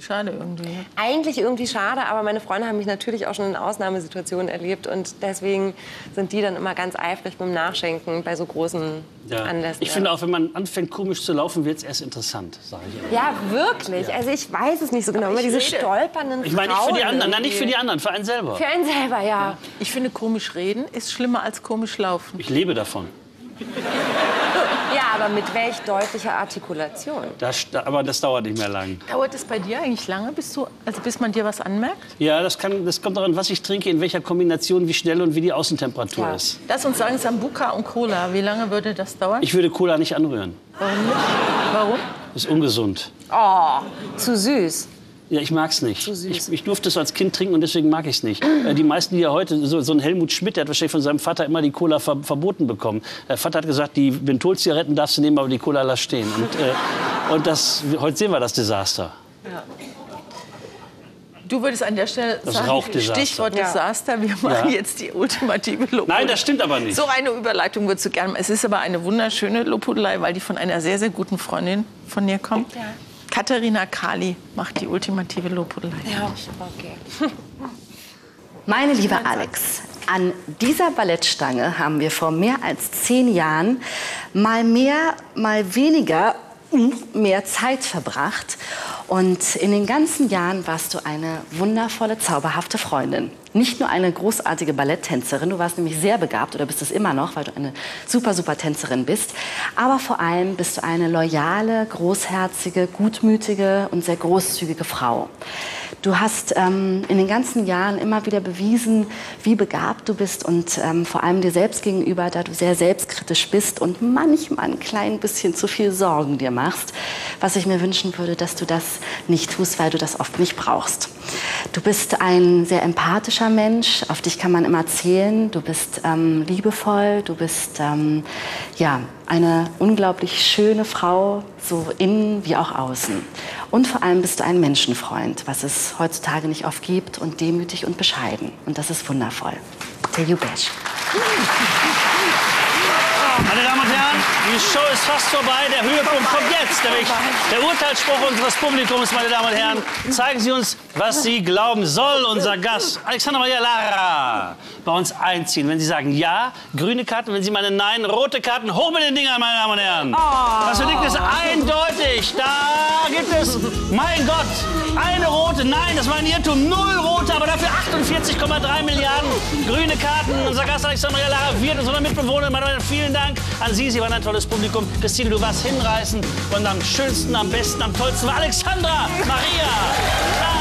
Schade irgendwie. Ne? Eigentlich irgendwie schade, aber meine Freunde haben mich natürlich auch schon in Ausnahmesituationen erlebt und deswegen sind die dann immer ganz eifrig beim Nachschenken bei so großen Anlässen. Ich finde auch, wenn man anfängt komisch zu laufen, wird es erst interessant, sage ich immer. Ja, wirklich. Ja. Also ich weiß es nicht so genau, aber diese stolpernden Ich meine, nicht für die anderen, nein, nicht für die anderen, für einen selber. Für einen selber, ja. Ich finde, komisch reden ist schlimmer als komisch laufen. Ich lebe davon. Ja, aber mit welch deutlicher Artikulation. Aber das dauert nicht mehr lang. Dauert es bei dir eigentlich lange, bis man dir was anmerkt? Ja, das kommt daran, was ich trinke, in welcher Kombination, wie schnell und wie die Außentemperatur ist. Lass uns sagen, Sambuca und Cola. Wie lange würde das dauern? Ich würde Cola nicht anrühren. Warum nicht? Warum? Ist ungesund. Oh, zu süß. Ja, ich mag's nicht. Ich durfte es als Kind trinken und deswegen mag ich es nicht. Die meisten, die ja heute, so ein Helmut Schmidt, der hat wahrscheinlich von seinem Vater immer die Cola verboten bekommen. Der Vater hat gesagt, die Mentholzigaretten darfst du nehmen, aber die Cola lass stehen. Und heute sehen wir das Desaster. Ja. Du würdest an der Stelle sagen, Stichwort Desaster, wir machen jetzt die ultimative Lobhudelei. Nein, das stimmt aber nicht. So eine Überleitung würdest du gerne. Es ist aber eine wunderschöne Lobhudelei, weil die von einer sehr, sehr guten Freundin von mir kommt. Ja. Katharina Kali macht die ultimative Lobhudelei. Ja, okay. Meine liebe Alex, an dieser Ballettstange haben wir vor mehr als 10 Jahren mal mehr, mal weniger mehr Zeit verbracht. Und in den ganzen Jahren warst du eine wundervolle, zauberhafte Freundin. Nicht nur eine großartige Balletttänzerin, du warst nämlich sehr begabt oder bist es immer noch, weil du eine super, super Tänzerin bist. Aber vor allem bist du eine loyale, großherzige, gutmütige und sehr großzügige Frau. Du hast in den ganzen Jahren immer wieder bewiesen, wie begabt du bist und vor allem dir selbst gegenüber, da du sehr selbstkritisch bist und manchmal ein klein bisschen zu viel Sorgen dir machst. Was ich mir wünschen würde, dass du das nicht tust, weil du das oft nicht brauchst. Du bist ein sehr empathischer Mensch, auf dich kann man immer zählen, du bist liebevoll, du bist eine unglaublich schöne Frau, so innen wie auch außen. Und vor allem bist du ein Menschenfreund, was es heutzutage nicht oft gibt, und demütig und bescheiden. Und das ist wundervoll. Till you bash. Meine Damen und Herren, die Show ist fast vorbei. Der Höhepunkt kommt jetzt, nämlich der Urteilsspruch unseres Publikums, meine Damen und Herren. Zeigen Sie uns, was Sie glauben soll, unser Gast, Alexandra Maria Lara, bei uns einziehen. Wenn Sie sagen Ja, grüne Karten. Wenn Sie meinen Nein, rote Karten. Hoch mit den Dingern, meine Damen und Herren. Oh. Das Verdikt ist eindeutig. Da gibt es, mein Gott, eine rote. Nein, das war ein Irrtum. 0 rote, aber dafür 48,3 Milliarden grüne Karten. Unser Gast, Alexandra Maria Lara, wird und unsere Mitbewohner. Meine Damen und Herren, vielen Dank an Sie. Sie waren ein tolles Publikum. Christine, du warst hinreißend und am schönsten, am besten, am tollsten war Alexandra Maria Lara.